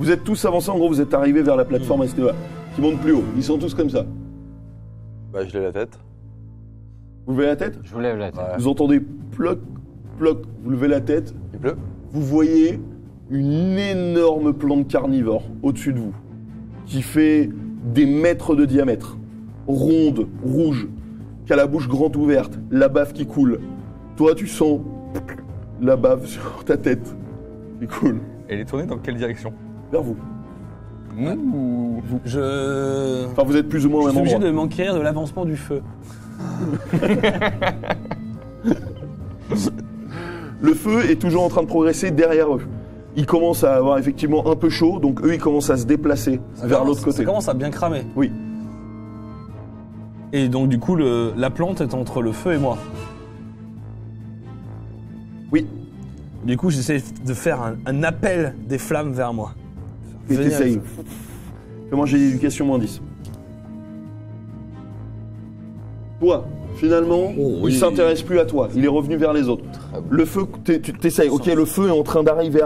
Vous êtes tous avancés, en gros, vous êtes arrivés vers la plateforme STEA, qui monte plus haut. Ils sont tous comme ça. Bah, je lève la tête. Vous levez la tête? Je vous lève la tête. Ouais. Vous entendez ploc, ploc, vous levez la tête. Il pleut. Vous voyez une énorme plante carnivore au-dessus de vous, qui fait des mètres de diamètre, ronde, rouge, qui a la bouche grande ouverte, la bave qui coule. Toi, tu sens... la bave sur ta tête. C'est cool. Elle est tournée dans quelle direction? Vers vous. Nous ou vous? Enfin, vous êtes plus ou moins au même endroit. Je suis obligé de m'enquérir de l'avancement du feu. Le feu est toujours en train de progresser derrière eux. Ils commencent à avoir effectivement un peu chaud, donc eux, ils commencent à se déplacer vers l'autre côté. Ça commence à bien cramer. Oui. Et donc, du coup, la plante est entre le feu et moi. Oui. Du coup, j'essaie de faire un appel des flammes vers moi. Et t'essayes. Moi, j'ai l'éducation moins 10. Toi, finalement, il ne s'intéresse plus à toi. Il est revenu vers les autres. Le feu, tu t'essayes. Ok, le feu est en train d'arriver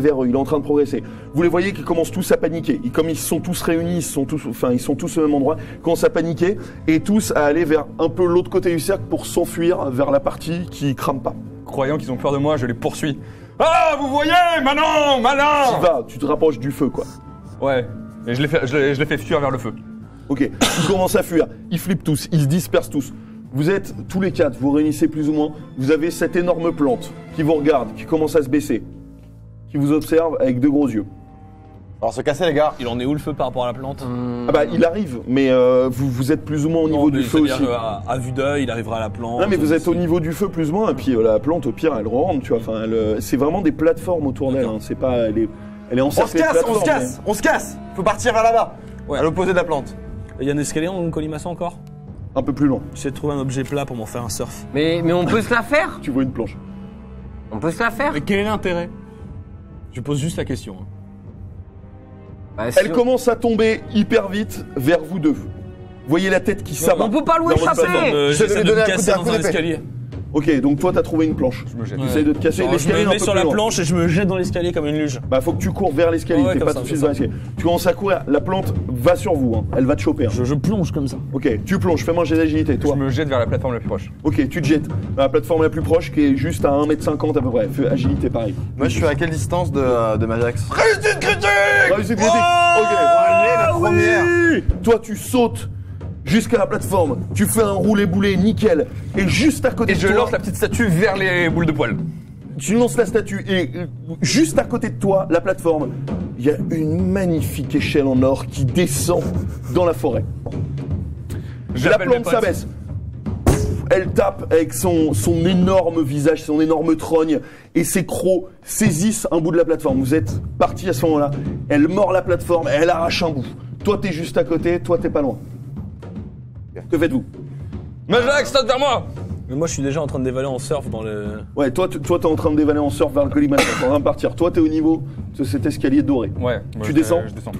vers eux. Il est en train de progresser. Vous les voyez qu'ils commencent tous à paniquer. Comme ils sont tous réunis, ils sont tous au même endroit, ils commencent à paniquer et tous à aller vers un peu l'autre côté du cercle pour s'enfuir vers la partie qui crame pas. Croyant qu'ils ont peur de moi, je les poursuis. Ah, vous voyez, Manon, malin! Tu te rapproches du feu, quoi. Ouais, et je les fais fuir vers le feu. Ok, ils commencent à fuir, ils flippent tous, ils se dispersent tous. Vous êtes tous les quatre, vous réunissez plus ou moins, vous avez cette énorme plante qui vous regarde, qui commence à se baisser, qui vous observe avec de gros yeux. Alors, se casser, les gars. Il en est où le feu par rapport à la plante? Ah bah, il arrive, mais vous êtes plus ou moins au niveau du feu aussi. À vue d'œil, il arrivera à la plante. Non, mais vous êtes au niveau du feu plus ou moins, et puis la plante, au pire, elle rentre, tu vois. Enfin, c'est vraiment des plateformes autour d'elle. Hein. C'est pas, elle est encerclée. On se casse. Faut partir vers là-bas. Ouais. À l'opposé de la plante. Il y a un escalier en colimaçon encore? un peu plus loin. J'ai trouvé un objet plat pour m'en faire un surf. Mais on peut se la faire. Tu vois une planche. On peut se la faire. Mais quel est l'intérêt? Je pose juste la question. Hein. Bah, si elle commence à tomber hyper vite vers vous deux. Vous voyez la tête qui s'abat. On peut pas louer échapper. Je vais lui donner un coup d'épée. Ok, donc toi t'as trouvé une planche. Je me jette. J'essaie de te casser l'escalier. Je me mets sur la planche et je me jette dans l'escalier comme une luge. Bah faut que tu cours vers l'escalier, t'es pas tout de suite dans l'escalier. Tu commences à courir, la plante va sur vous, hein. Elle va te choper. Hein. Je plonge comme ça. Ok, tu plonges, fais-moi un jet d'agilité, toi. Je me jette vers la plateforme la plus proche. Ok, tu te jettes vers la plateforme la plus proche qui est juste à 1,50 m à peu près. Fais agilité pareil. Moi je suis à quelle distance de Majax? Réussite critique! Réussite critique! Ok, la première. Toi tu sautes jusqu'à la plateforme, tu fais un roulé-boulé nickel, et juste à côté de toi... Et je lance la petite statue vers les boules de poils. Tu lances la statue, et juste à côté de toi, la plateforme, il y a une magnifique échelle en or qui descend dans la forêt. La plante s'abaisse. Elle tape avec son énorme visage, son énorme trogne, et ses crocs saisissent un bout de la plateforme. Vous êtes partis à ce moment-là. Elle mord la plateforme, et elle arrache un bout. Toi, t'es juste à côté, toi, t'es pas loin. Que faites-vous? Majax, saute vers moi! Mais moi je suis déjà en train de dévaler en surf dans le... Ouais, toi t'es en train de dévaler en surf vers le collimateur, t'es en train de partir. Toi t'es au niveau de cet escalier doré. Ouais. Tu descends? Je descends.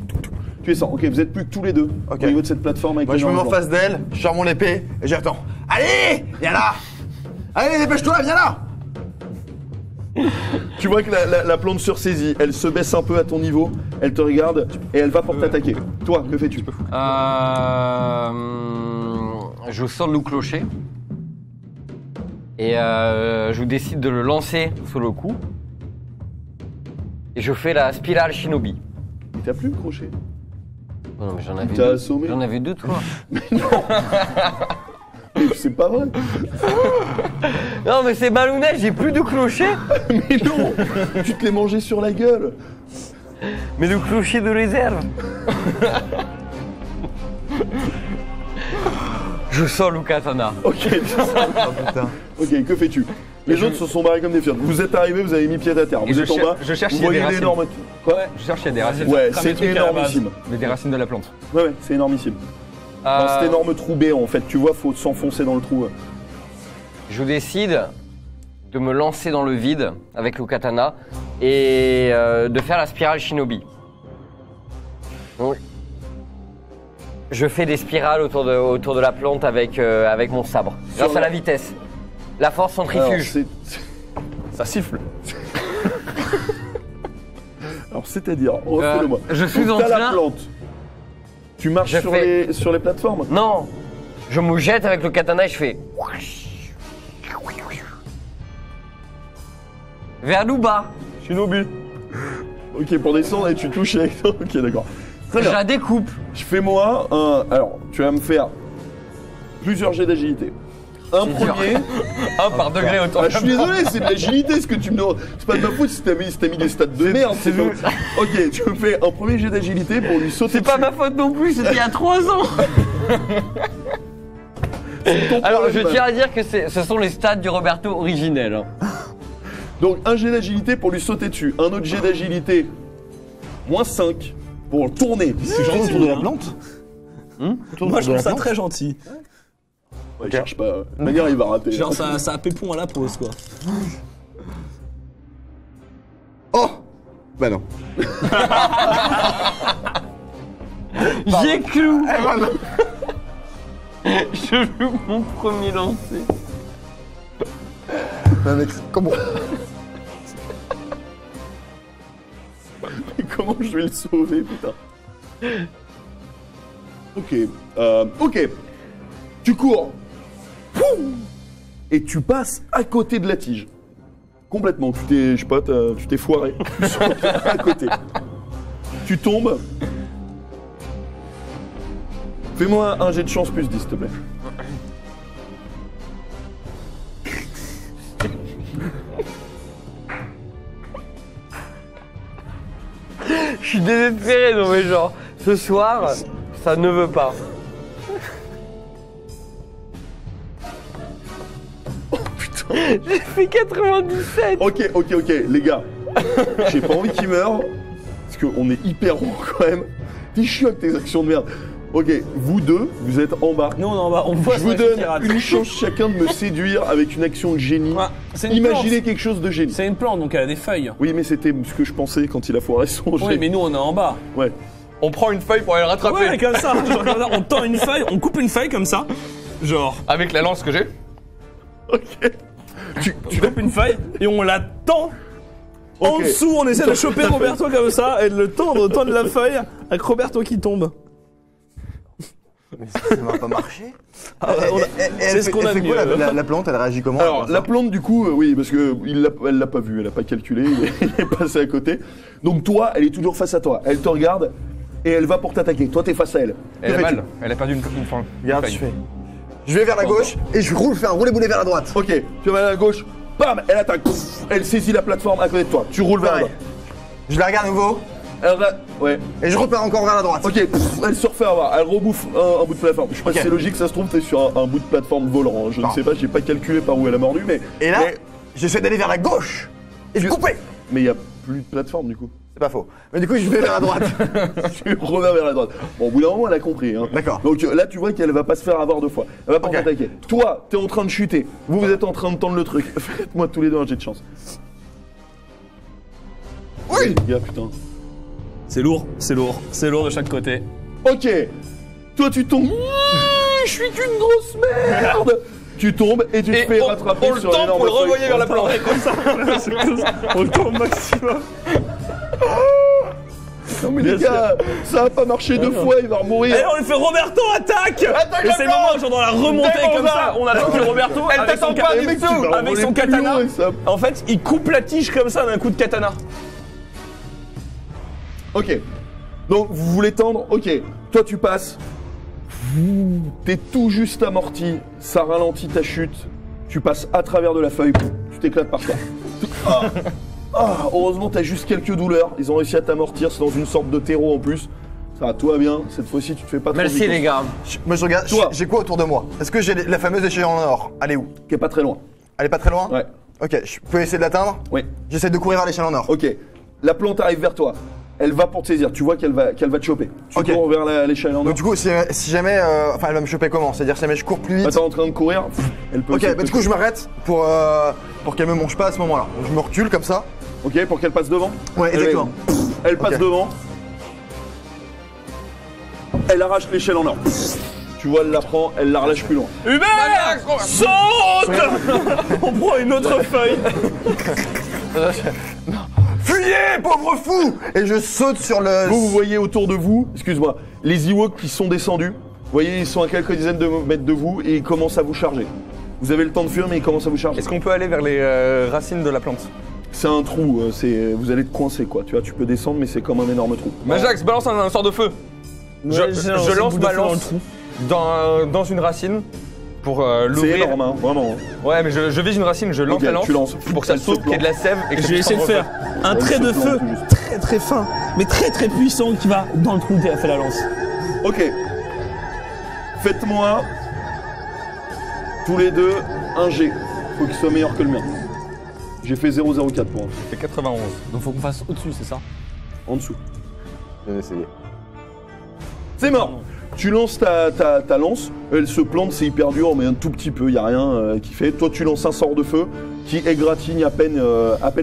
Tu descends, ok, vous êtes plus que tous les deux au niveau de cette plateforme avec... Moi je me mets en face d'elle, je sors mon épée et j'attends. Allez! Viens là! Allez, dépêche-toi, viens là! Tu vois que la plante sursaisie, elle se baisse un peu à ton niveau, elle te regarde et elle va pour t'attaquer. Toi, que fais-tu? Je sors le clocher et je décide de le lancer sur le cou et je fais la spirale shinobi. Et t'as plus le crochet? Non mais j'en avais deux. J'en avais deux, toi. Mais non. C'est pas vrai. Non mais c'est malhonnête, j'ai plus de clocher. Mais non. Tu te l'es mangé sur la gueule. Mais le clocher de réserve. Je sors le katana. Ok, ok, que fais-tu? Les autres se sont barrés comme des fiottes. Vous êtes arrivés, vous avez mis pied à terre. Vous êtes en bas. Je cherche des racines. Énorme... Quoi? Je cherche des racines. Ouais, c'est énormissime. Mais des racines de la plante. Ouais, c'est énormissime. Dans cet énorme trou béant, en fait, tu vois, faut s'enfoncer dans le trou. Je décide de me lancer dans le vide avec le katana et de faire la spirale shinobi. Donc, je fais des spirales autour de la plante avec mon sabre. Grâce à la vitesse, la force centrifuge. Alors, ça siffle. Alors c'est-à-dire, refais-le-moi. Je suis en train... Tu marches sur les plateformes? Non, je me jette avec le katana et je fais... Vers nous bas. Shinobi. Ok, pour descendre, et tu touches avec... Ok, d'accord. Je la découpe. Je fais moi un... Alors, tu vas me faire plusieurs jets d'agilité. Un premier. Un par degré autour. Je suis désolé, c'est de l'agilité ce que tu me donnes. C'est pas de ma faute si t'as mis des stats de merde. C'est bon. Ok, tu me fais un premier jet d'agilité pour lui sauter. C'est pas ma faute non plus, c'était il y a 3 ans. Alors je tiens à dire que ce sont les stats du Roberto originel. Donc un jet d'agilité pour lui sauter dessus. Un autre jet d'agilité, -5, pour tourner. C'est gentil autour de la plante. Moi je trouve ça très gentil. Ouais, okay. Cherche pas. De manière, il va rater. Genre, ça a pépon à la pause, quoi. Oh! Bah non. J'ai clou! Je joue mon premier lancer. Non, mais comment? Mais comment je vais le sauver, putain? Ok. Ok. Tu cours. Et tu passes à côté de la tige. Complètement. Tu t'es foiré. À côté. Tu tombes. Fais-moi un jet de chance +10, s'il te plaît. Je suis désespéré, non mais genre, ce soir, ça ne veut pas. J'ai fait 97. Ok, les gars, j'ai pas envie qu'il meure, parce qu'on est hyper rond quand même. T'es chiant avec tes actions de merde. Ok, vous deux, vous êtes en bas. Nous on est en bas, on voit. Je vous donne une chance chacun de me séduire avec une action de génie. Ah, imaginez quelque chose de génie. C'est une plante, donc elle a des feuilles. Oui, mais c'était ce que je pensais quand il a foiré son jeu. Oui, mais nous on est en bas. Ouais. On prend une feuille pour aller le rattraper. Ouais, comme ça. Genre, on tend une feuille, on coupe une feuille comme ça. Genre. Avec la lance que j'ai. Ok. Tu coupes une feuille et on la tend. Okay. En dessous, on essaie de choper Roberto comme ça et de le tendre, de la feuille avec Roberto qui tombe. Mais ça va pas marcher. C'est ce qu'on a vu. La plante, elle réagit comment? Alors, la plante, du coup, oui, parce qu'elle l'a pas vue, elle l'a pas calculé, elle est passée à côté. Donc, toi, elle est toujours face à toi. Elle te regarde et elle va pour t'attaquer. Toi, t'es face à elle. Elle a mal. Elle a perdu une feuille. Regarde, tu fais. Je vais vers la gauche et je roule, fais un roulé-boulet vers la droite. Ok, tu vas vers la gauche, bam, elle attaque, elle saisit la plateforme à côté de toi. Tu roules vers la droite. Je la regarde à nouveau. Elle va... Ouais. Et je repars encore vers la droite. Ok, elle se refait avoir, elle rebouffe un bout de plateforme. Je sais pas si c'est logique, ça se trouve, t'es sur un bout de plateforme volant. Je ne sais pas, j'ai pas calculé par où elle a mordu, mais. Et là, j'essaie d'aller vers la gauche et de couper. Mais il n'y a plus de plateforme du coup. C'est pas faux. Mais du coup, je vais vers la droite. Je revers vers la droite. Bon, au bout d'un moment, elle a compris. Hein. D'accord. Donc là, tu vois qu'elle va pas se faire avoir deux fois. Elle va pas t'attaquer. Toi, t'es en train de chuter. Vous êtes en train de tendre le truc. Faites-moi tous les deux un jet de chance. Oui. Les gars, putain. C'est lourd, c'est lourd, c'est lourd de chaque côté. Ok. Toi, tu tombes. Je suis qu'une grosse merde. Tu tombes et tu te fais rattraper sur l'énorme. On le tend pour le renvoyer vers la planche. Comme ça. On le tend au maximum. Non mais les gars, ça a pas marché deux fois, il va remourir. Et on lui fait Roberto attaque. Et c'est le moment genre dans la remontée comme ça, on attaque Roberto. Elle t'attend pas du tout avec son katana. En fait, il coupe la tige comme ça d'un coup de katana. Ok. Donc vous voulez tendre. Ok. Toi tu passes. T'es tout juste amorti. Ça ralentit ta chute. Tu passes à travers de la feuille. Tu t'éclates par terre. Ah, heureusement, t'as juste quelques douleurs. Ils ont réussi à t'amortir. C'est dans une sorte de terreau en plus. Ça va, tout va bien. Cette fois-ci, tu te fais pas trop. Merci les gars. Moi, je regarde. J'ai quoi autour de moi? Est-ce que j'ai la fameuse échelle en or? Elle est où? Qui est pas très loin. Elle est pas très loin? Ouais. Ok, je peux essayer de l'atteindre? Oui. J'essaie de courir vers l'échelle en or. Ok. La plante arrive vers toi. Elle va pour te saisir. Tu vois qu'elle va te choper. Tu cours vers l'échelle en or. Donc, du coup, si jamais. Enfin, elle va me choper comment? C'est-à-dire, si jamais je cours plus vite. Bah, t'es en train de courir. Elle peut. Ok, bah, du coup, je m'arrête pour qu'elle me mange pas à ce moment-là. Je me recule comme ça. Ok, pour qu'elle passe devant. Ouais, exactement. Elle passe devant. Elle arrache l'échelle en or. Tu vois, elle la prend, elle la relâche plus loin. Hubert, saute. On prend une autre feuille. Fuyez, pauvre fou. Et je saute sur le... Vous voyez autour de vous, excuse-moi, les Ewoks qui sont descendus. Vous voyez, ils sont à quelques dizaines de mètres de vous et ils commencent à vous charger. Vous avez le temps de fuir, mais ils commencent à vous charger. Est-ce qu'on peut aller vers les racines de la plante? C'est un trou, vous allez te coincer quoi, tu vois, tu peux descendre mais c'est comme un énorme trou. Majax, balance un sort de feu. Ouais, je lance ma lance dans une racine pour l'ouvrir. C'est énorme, hein, vraiment. Ouais, mais je vise une racine, je lance la lance pour que ça saute, qu'il y ait de la sève. Et je vais essayer de faire un trait de feu très très fin, mais très très puissant qui va dans le trou qui a fait la lance. Ok, faites-moi tous les deux un G, faut qu'il soit meilleur que le mien. J'ai fait 0,04 pour un. J'ai fait 91. Donc faut qu'on fasse au-dessus, c'est ça? En dessous. J'ai essayé. C'est mort. Tu lances ta lance, elle se plante, c'est hyper dur, mais un tout petit peu, il n'y a rien qui fait. Toi, tu lances un sort de feu qui égratigne à peine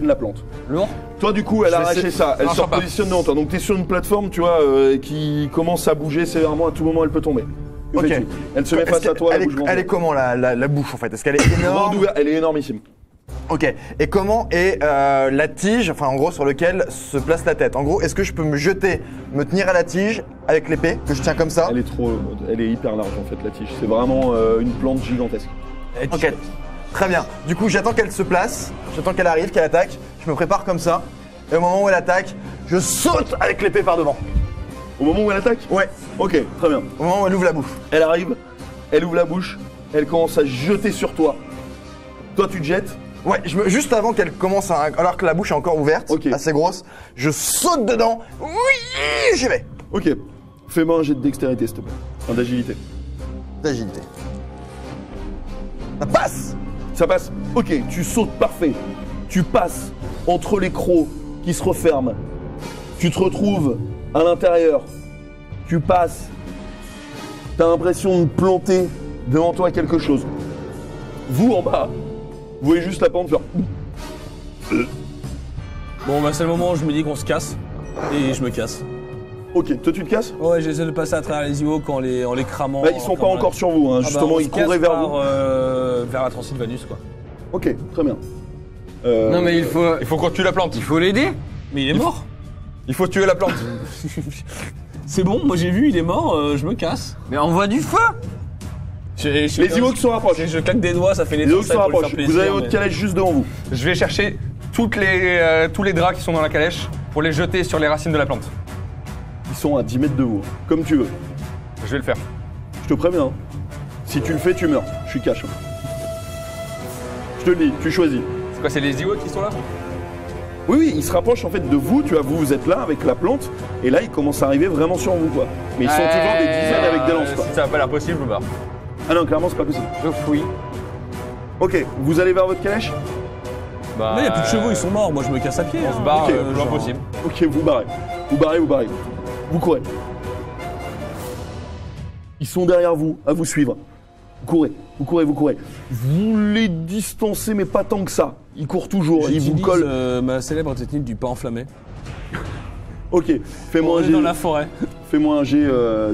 la plante. Lourd. Toi, du coup, elle a arraché ça, elle se repositionne devant toi. Donc tu es sur une plateforme, tu vois, qui commence à bouger sévèrement, à tout moment, elle peut tomber. Ok. Elle se met face à toi. Elle est comment la bouche en fait? Est-ce qu'elle est énorme? Elle est énormissime. Ok, et comment est la tige, enfin en gros sur lequel se place la tête? En gros, est-ce que je peux me jeter, me tenir à la tige avec l'épée que je tiens comme ça? Elle est hyper large en fait la tige, c'est vraiment une plante gigantesque. Ok, très bien. Du coup, j'attends qu'elle se place, j'attends qu'elle arrive, qu'elle attaque, je me prépare comme ça, et au moment où elle attaque, je saute avec l'épée par devant. Au moment où elle attaque? Ouais. Ok, très bien. Au moment où elle ouvre la bouche. Elle arrive, elle ouvre la bouche, elle commence à jeter sur toi. Toi, tu te jettes. Ouais, juste avant qu'elle commence à... Alors que la bouche est encore ouverte, assez grosse, je saute dedans, oui, j'y vais. Ok, fais-moi un jet de dextérité, s'il te plaît. Enfin, d'agilité. D'agilité. Ça passe! Ça passe. Ok, tu sautes, parfait. Tu passes entre les crocs qui se referment. Tu te retrouves à l'intérieur. Tu passes T'as l'impression de planter devant toi quelque chose. Vous, en bas, vous voyez juste la pente faire... Bon, bah c'est le moment où je me dis qu'on se casse, et je me casse. Ok, toi tu te casses? Ouais, j'essaie de passer à travers les Ewoks en les cramant. Bah, ils sont pas encore sur vous, hein. Justement, ils couraient vers vous. Vers la Transylvanus, quoi. Ok, très bien. Non, mais il faut qu'on tue la plante. Il faut l'aider. Mais il est mort. Il faut tuer la plante. C'est bon, moi j'ai vu, il est mort, je me casse. Mais envoie du feu. Les Ewoks se rapprochent. Je claque des doigts, ça fait les Ewoks se rapprochent. Vous avez votre calèche juste devant vous. Je vais chercher tous les draps qui sont dans la calèche pour les jeter sur les racines de la plante. Ils sont à 10 mètres de vous, comme tu veux. Je vais le faire. Je te préviens. Hein. Si tu le fais, tu meurs. Je suis cash. Je te le dis, tu choisis. C'est quoi, c'est les Ewoks qui sont là? Oui, oui, ils se rapprochent en fait de vous. Tu vois, vous êtes là avec la plante, et là, ils commencent à arriver vraiment sur vous, quoi. Mais ils sont toujours des dizaines avec des lances, quoi. Si ça n'a pas l'air possible ou pas? Ah non, clairement, c'est pas possible. Je fouille. Ok, vous allez vers votre calèche? Bah. Mais il n'y a plus de chevaux, ils sont morts. Moi, je me casse à pied. On se barre, genre impossible. Ok, vous barrez. Vous barrez, vous barrez. Vous courez. Ils sont derrière vous, à vous suivre. Vous courez, vous courez, vous courez. Vous les distancez, mais pas tant que ça. Ils courent toujours, ils vous collent. Ma célèbre technique du pas enflammé. Ok, fais-moi un jet. On est dans la forêt. Fais-moi un jet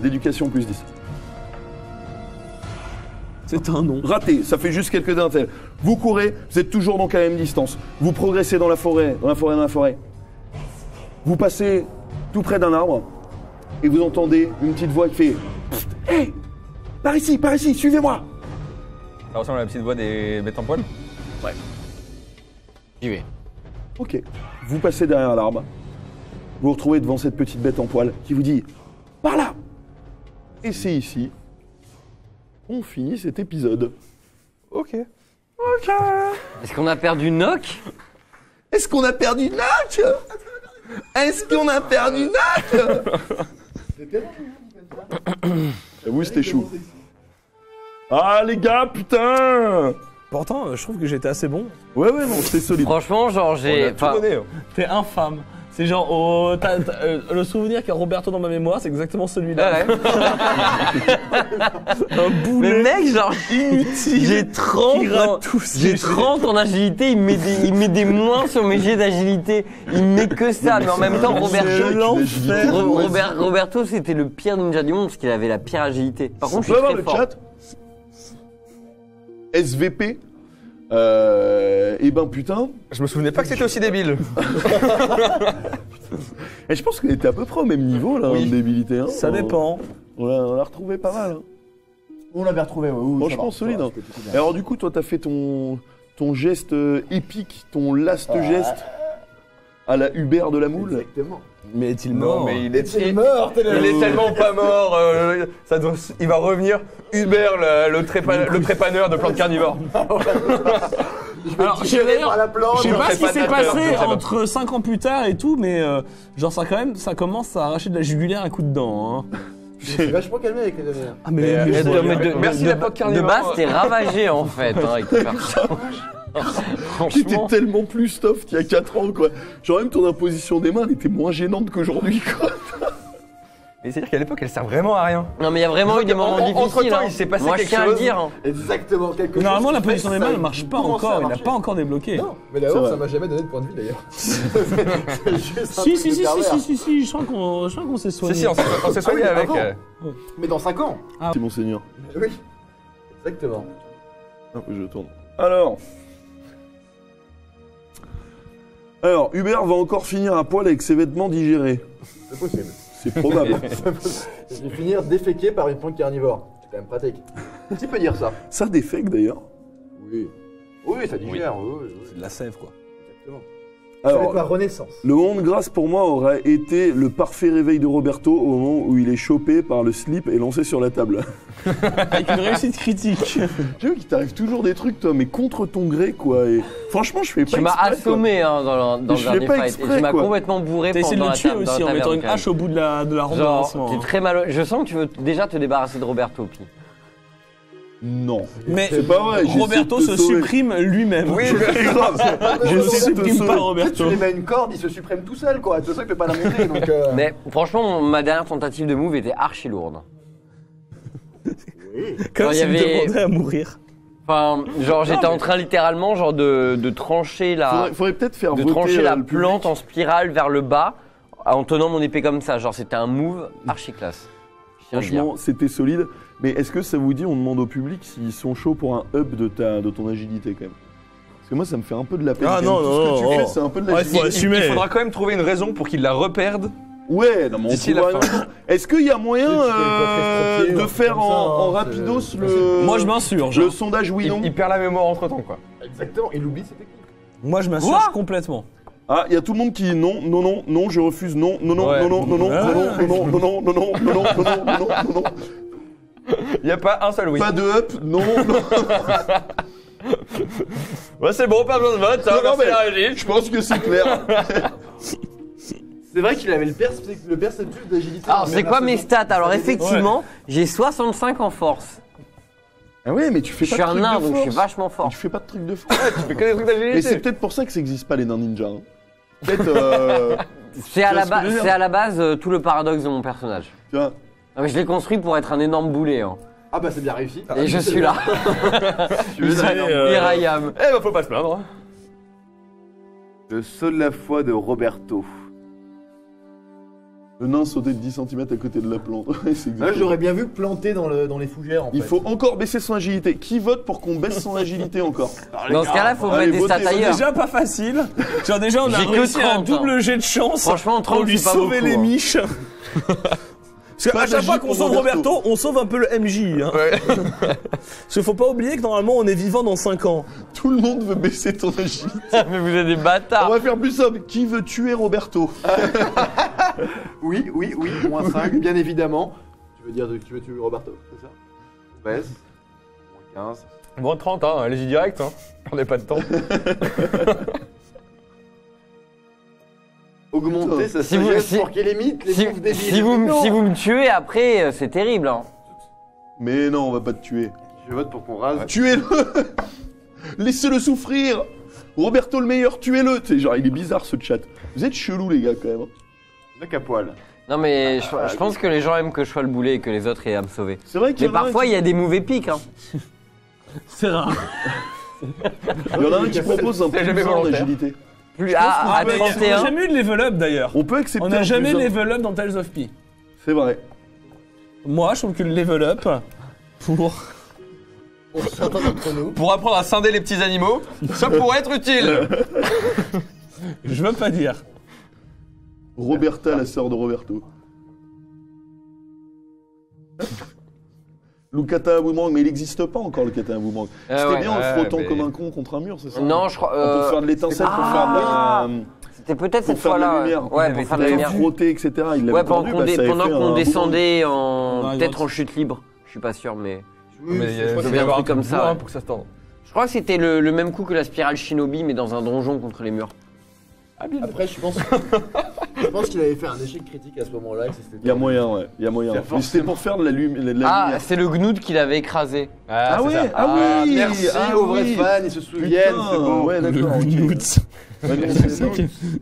d'éducation plus 10. C'est un nom. Raté, ça fait juste quelques dentelles. Vous courez, vous êtes toujours donc à la même distance. Vous progressez dans la forêt, dans la forêt, dans la forêt. Vous passez tout près d'un arbre. Et vous entendez une petite voix qui fait « Hey, par ici, suivez-moi » Ça ressemble à la petite voix des bêtes en poil? Ouais. J'y vais. Ok. Vous passez derrière l'arbre. Vous vous retrouvez devant cette petite bête en poil qui vous dit « Par là !» Et c'est ici on finit cet épisode. Ok. Ok. Est-ce qu'on a perdu Noc? Est-ce qu'on a perdu Noc? Est-ce qu'on a perdu Noc? J'avoue, c'était chou. Ah les gars, putain! Pourtant, je trouve que j'étais assez bon. Ouais, ouais, non, c'était solide. Franchement, genre, j'ai... T'es infâme. C'est genre, oh, le souvenir qu'a Roberto dans ma mémoire, c'est exactement celui-là. Ouais. Un boulet. Le mec, genre, inutile. J'ai 30 en agilité, il met des moins sur mes jets d'agilité. Il met que ça, mais en même temps, Roberto, c'était le pire ninja du monde parce qu'il avait la pire agilité. Par contre, je suis très fort. Le chat SVP. Et ben putain, je me souvenais pas que c'était aussi débile. Et je pense qu'on était à peu près au même niveau là, oui. En débilité. Hein. Ça dépend. On l'a retrouvé pas mal. Hein. On l'avait retrouvé. Ouais, franchement solide. Hein. Alors du coup, toi, t'as fait ton geste épique, ton last geste à la Hubert de La Moule. Exactement. Mais est-il mort? Mais il est tellement pas mort. Il va revenir Hubert, le trépaneur de plantes carnivores. Alors, je sais pas ce qui s'est passé entre 5 ans plus tard et tout, mais genre ça commence à arracher de la jugulaire à coups de dents. Hein. J'ai vachement calmé avec les dernières. Ah mais merci la plante carnivore. De base, t'es ravagé en fait. T'étais tellement plus stuff qu'il y a 4 ans, quoi. Genre, même ton imposition des mains, elle était moins gênante qu'aujourd'hui, quoi. Mais c'est-à-dire qu'à l'époque, elle sert vraiment à rien. Non, mais il y a vraiment eu des moments difficiles. Entre-temps, il s'est passé quelque chose. Exactement, quelque chose. Normalement, l'imposition des mains, elle marche pas encore. Elle n'a pas encore débloqué. Non, mais d'abord, ça m'a jamais donné de point de vue, d'ailleurs. Si, je crois qu'on s'est soigné. On s'est soigné avec. Mais dans 5 ans. C'est mon seigneur. Oui, exactement. Je tourne. Alors, Hubert va encore finir à poil avec ses vêtements digérés. C'est possible. C'est probable. Je vais finir déféqué par une plante carnivore. C'est quand même pratique. Qui peut dire ça? Ça défèque d'ailleurs? Oui. Oui, ça digère. Oui. Oui. C'est de la sève, quoi. Exactement. Alors, la renaissance. Le moment de grâce pour moi aurait été le parfait réveil de Roberto au moment où il est chopé par le slip et lancé sur la table. Avec une réussite critique. J'ai vu qu'il t'arrive toujours des trucs, toi, mais contre ton gré, quoi. Et franchement, je fais pas exprès. Tu m'as assommé hein, dans le dernier fight. Exprès, et tu m'as complètement bourré pendant la table. T'as essayé de le tuer aussi en mettant une hache au bout de la ronde. Genre, t'es très malheureux. Je sens que tu veux déjà te débarrasser de Roberto, Pi. Non. Mais pas vrai, Roberto se supprime lui-même. Oui, je ne supprime pas Roberto. Tu lui mets une corde, il se supprime tout seul, quoi. C'est ça que tu peux pas la monter. Mais franchement, ma dernière tentative de move était archi lourde. Oui. Comme s'il me demandait à mourir. Enfin, genre j'étais en train littéralement genre de trancher la, faudrait peut-être faire de trancher la plante en spirale vers le bas en tenant mon épée comme ça. Genre c'était un move archi classe. Franchement, c'était solide. Mais est-ce que ça vous dit, on demande au public s'ils sont chauds pour un up de ton agilité quand même? Parce que moi, ça me fait un peu de la peine. Ah non, non, non, c'est un peu de l'agilité. Il faudra quand même trouver une raison pour qu'ils la reperdent. Ouais, non, mais on est-ce qu'il y a moyen de faire en rapidos le... Moi, je m'insurge. Le sondage Winon. Il perd la mémoire entre-temps, quoi. Exactement, il oublie ses techniques. Moi, je m'insurge complètement. Ah, il y a tout le monde qui dit non, non, non, non, je refuse, non, non, non, non, non, non, non, non, non, non, non, non, non, non, non, non, non. Il n'y a pas un seul oui. Pas de up, non, non. Ouais, c'est bon, pas besoin de vote. Non, mais je pense que c'est clair. C'est vrai qu'il avait le perceptus d'agilité. Alors, c'est quoi mes stats? Alors, effectivement, j'ai 65 en force. Ah ouais, mais tu fais pas de trucs de force. Je suis un nain, donc je suis vachement fort. Tu fais pas de trucs de force. Ouais, tu fais que des trucs d'agilité. Et c'est peut-être pour ça que ça n'existe pas, les nains ninja. Hein. Peut-être. C'est à la base tout le paradoxe de mon personnage. Tu vois. Non, mais je l'ai construit pour être un énorme boulet. Hein. Ah bah, c'est bien réussi. Ah, et je suis là. Here I am. Eh bah, faut pas se plaindre. Le saut de la foi de Roberto. Le nain sautait de 10 cm à côté de la plante. Là, j'aurais bien vu planter dans les fougères. En fait. Il faut encore baisser son agilité. Qui vote pour qu'on baisse son agilité encore? Dans ce cas-là, il faut mettre des stats ailleurs. C'est déjà pas facile. Genre, déjà, on a réussi un double jet de chance. Franchement, en 30, lui sauver les miches. Parce qu'à chaque fois qu'on sauve Roberto, on sauve un peu le MJ. Hein. Ouais. Parce qu'il faut pas oublier que normalement, on est vivant dans 5 ans. Tout le monde veut baisser ton agilité. Mais vous êtes des bâtards. On va faire plus simple. Qui veut tuer Roberto? Oui, oui, oui. Moins 5, bien évidemment. Tu veux dire tu veux tuer Roberto, c'est ça? Baisse. Moins 15. Moins 30, hein. Allez-y direct. Hein. On n'a pas de temps. Augmenter sa sagesse pour qu'elle émite les bouffes débiles. Si vous me tuez après, c'est terrible. Hein. Mais non, on va pas te tuer. Je vote pour qu'on rase. Ouais. Tuez-le. Laissez-le souffrir. Roberto le meilleur, tuez-le. Tu sais, genre, il est bizarre ce chat. Vous êtes chelous les gars quand même. Vous êtes à poil. Non mais je pense que les gens aiment que je sois le boulet et que les autres aient à me sauver. C'est vrai qu'il y a. Mais parfois il y a des mauvais pics. Hein. C'est rare. Il y en a un qui propose un peu d'agilité. Plus à 31. On n'a jamais eu de level up d'ailleurs. On peut accepter. On n'a jamais level up dans Tales of Pi. C'est vrai. Moi, je trouve que le level up pour. Pour apprendre à scinder les petits animaux, ça pourrait être utile. Je veux pas dire. Roberta, la sœur de Roberto. Le kata boomerang, mais il n'existe pas encore le kata boomerang. C'était bien en frottant comme un con contre un mur, c'est ça? Non, je crois. On peut faire de l'étincelle pour faire de la. C'était peut-être cette fois-là. Ouais, pour faire de la lumière. Frotter, etc. Ouais, pendant qu'on descendait peut-être en chute libre. Je suis pas sûr, mais. Oui, il devait y avoir un truc comme ça. Pour que ça se tende. Je crois que c'était le même coup que la spirale shinobi, mais dans un donjon contre les murs. Ah bien. Après, je pense qu'il avait fait un échec critique à ce moment-là. Il y a moyen, ouais. Il y a moyen. C'était pour faire de la lumière. Ah, c'est le gnoud qui l'avait écrasé. Ah oui, ah oui. Merci aux vrais fans, ils se souviennent. C'est bon. Ouais, le gnoud.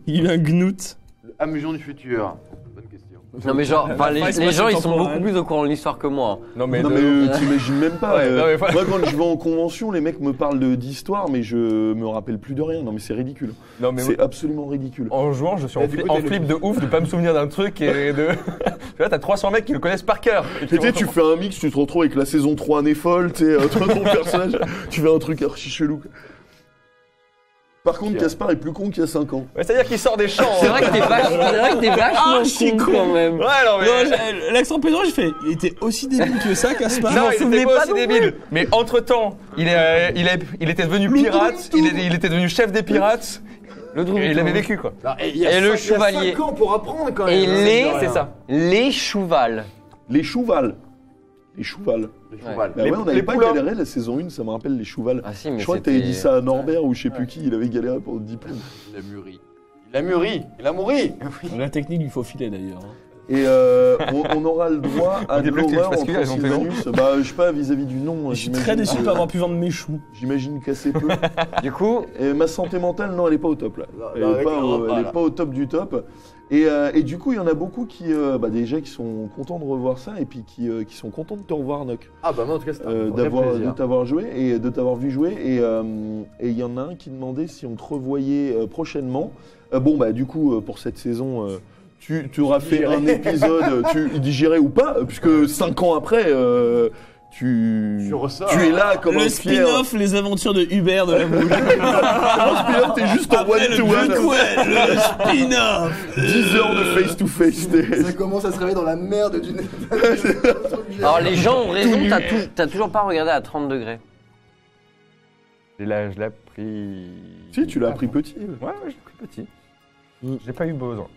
Il a un gnoud. Le hamugeon du futur. Bonne question. Non mais genre, les gens ils sont beaucoup plus au courant de l'histoire que moi. Non mais t'imagines même pas. Moi quand je vais en convention, les mecs me parlent d'histoire mais je me rappelle plus de rien. Non mais c'est ridicule. C'est absolument ridicule. En jouant, je suis en flip de ouf de pas me souvenir d'un truc et de... Là t'as 300 mecs qui le connaissent par cœur. Tu sais, tu fais un mix, tu te retrouves avec la saison 3 année folle, tu sais, ton personnage, tu fais un truc archi chelou. Par contre, Caspar est plus con qu'il y a 5 ans. Ouais, c'est-à-dire qu'il sort des champs. C'est vrai que t'es vachement con quand même. Ouais, non, mais... L'accent pédant, j'ai fait. Il était aussi débile que ça, Caspar. Non, il était pas aussi débile. Mais entre-temps, il était devenu pirate. Il était devenu chef des pirates. Et il avait vécu, quoi. Et le chevalier. Il y a 5 ans pour apprendre, quand même. Et c'est ça. Les chevals. Les chevals. Les chevals. Ouais. Bah ouais, on n'avait pas galéré la saison 1, ça me rappelle les chevals. Ah, si, je crois que t'avais dit ça à Norbert ou je sais plus qui, il avait galéré pour le diplôme. Il a mûri. Il a mûri. Il a mouru. La technique, il faut filer d'ailleurs. Et on aura le droit à de l'horreur en Transylvanus. Bah, je sais pas, vis-à-vis du nom. Je suis très déçu de pas avoir pu vendre mes choux. J'imagine qu'assez peu. Du coup. Et ma santé mentale, non, elle est pas au top là. Elle est pas au top du top. Et du coup, il y en a beaucoup qui, déjà, qui sont contents de revoir ça et puis qui sont contents de te revoir, Noc. Ah bah moi, en tout cas, c'était un vrai plaisir. De t'avoir joué et de t'avoir vu jouer. Et il y en a un qui demandait si on te revoyait prochainement. Du coup, pour cette saison, tu auras fait un épisode, tu digérais ou pas, puisque 5 ans après... Tu es là comme le spin-off, les aventures de Hubert de La Moule. Le spin-off, t'es juste en one-to-one. Le spin-off 10 heures de face-to-face. Ça commence à se réveiller dans la merde du net. Alors les gens ont raison, t'as toujours pas regardé à 30 degrés. Je l'ai appris... Si, tu l'as appris petit. Ouais, je l'ai appris petit. J'ai pas eu besoin.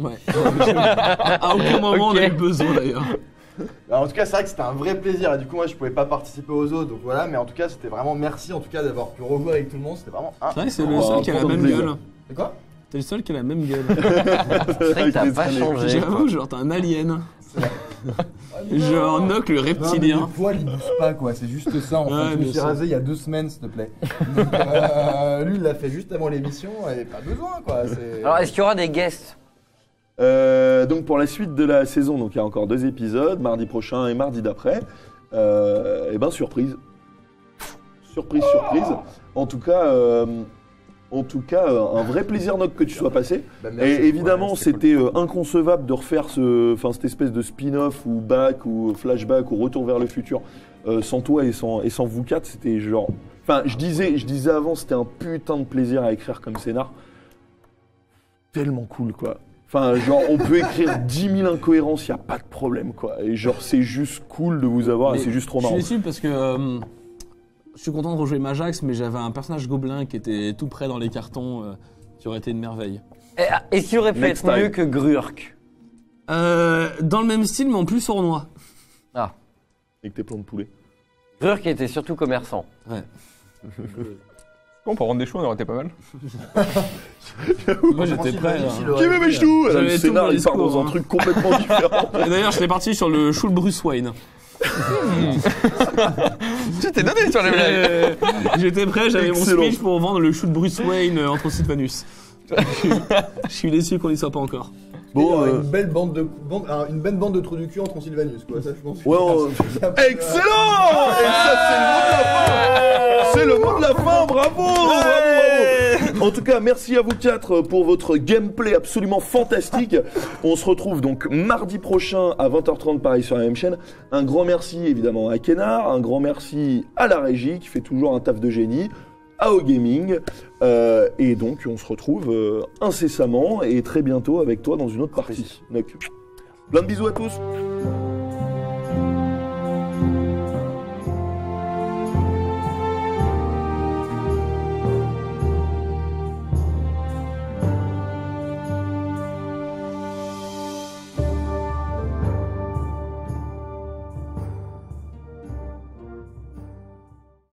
Ouais. À aucun moment on a eu besoin d'ailleurs. Alors, en tout cas, c'est vrai que c'était un vrai plaisir. Et du coup, moi, je pouvais pas participer aux autres, donc voilà. Mais en tout cas, c'était vraiment merci, en tout cas, d'avoir pu revoir avec tout le monde. C'était vraiment. C'est vrai que c'est le seul qui a la même gueule. C'est quoi? T'es le seul qui a la même gueule. C'est vrai que t'as pas changé. J'avoue, genre t'es un alien. Genre Noc le reptilien. Non, mais les poils ils bougent pas quoi, c'est juste ça en fait. Je me suis rasé il y a 2 semaines s'il te plaît. Donc, lui il l'a fait juste avant l'émission et pas besoin quoi. Alors est-ce qu'il y aura des guests? Donc pour la suite de la saison, donc il y a encore 2 épisodes, mardi prochain et mardi d'après. Surprise. Surprise. En tout cas, un vrai plaisir Noc que tu sois passé. Et évidemment, c'était inconcevable de refaire cette espèce de spin-off ou back ou flashback ou retour vers le futur sans toi et sans vous quatre. C'était genre, enfin, je disais avant, c'était un putain de plaisir à écrire comme scénar. Tellement cool quoi. Enfin, genre, on peut écrire 10 000 incohérences, il n'y a pas de problème, quoi. Et genre, c'est juste cool de vous avoir, et c'est juste trop marrant. Je suis déçu parce que je suis content de rejouer Majax, mais j'avais un personnage gobelin qui était tout près dans les cartons, qui aurait été une merveille. Et qui aurait pu être mieux que Grurk. Dans le même style, mais en plus sournois. Ah. Avec tes plans de poulet. Grurk était surtout commerçant. Ouais. Bon, pour rendre des choix, on aurait été pas mal. Moi j'étais prêt. Qui veut mes choux? Le scénar, il part dans un truc complètement différent. Et d'ailleurs, j'étais parti sur le chou de Bruce Wayne. Tu t'es donné sur les blagues. J'étais prêt, j'avais mon speech pour vendre le chou de Bruce Wayne en Transylvanus. Je suis déçu qu'on n'y soit pas encore. Bon, une belle bande de trous du cul en Transylvanus, quoi. Ça, je pense. Ouais, excellent! Et ça, c'est le mot de la fin! C'est le mot de la fin! Bravo! En tout cas, merci à vous quatre pour votre gameplay absolument fantastique. On se retrouve donc mardi prochain à 20h30, pareil, sur la même chaîne. Un grand merci, évidemment, à Kenard. Un grand merci à la régie, qui fait toujours un taf de génie. AO Gaming, et donc on se retrouve incessamment et très bientôt avec toi dans une autre partie. Donc, plein de bisous à tous.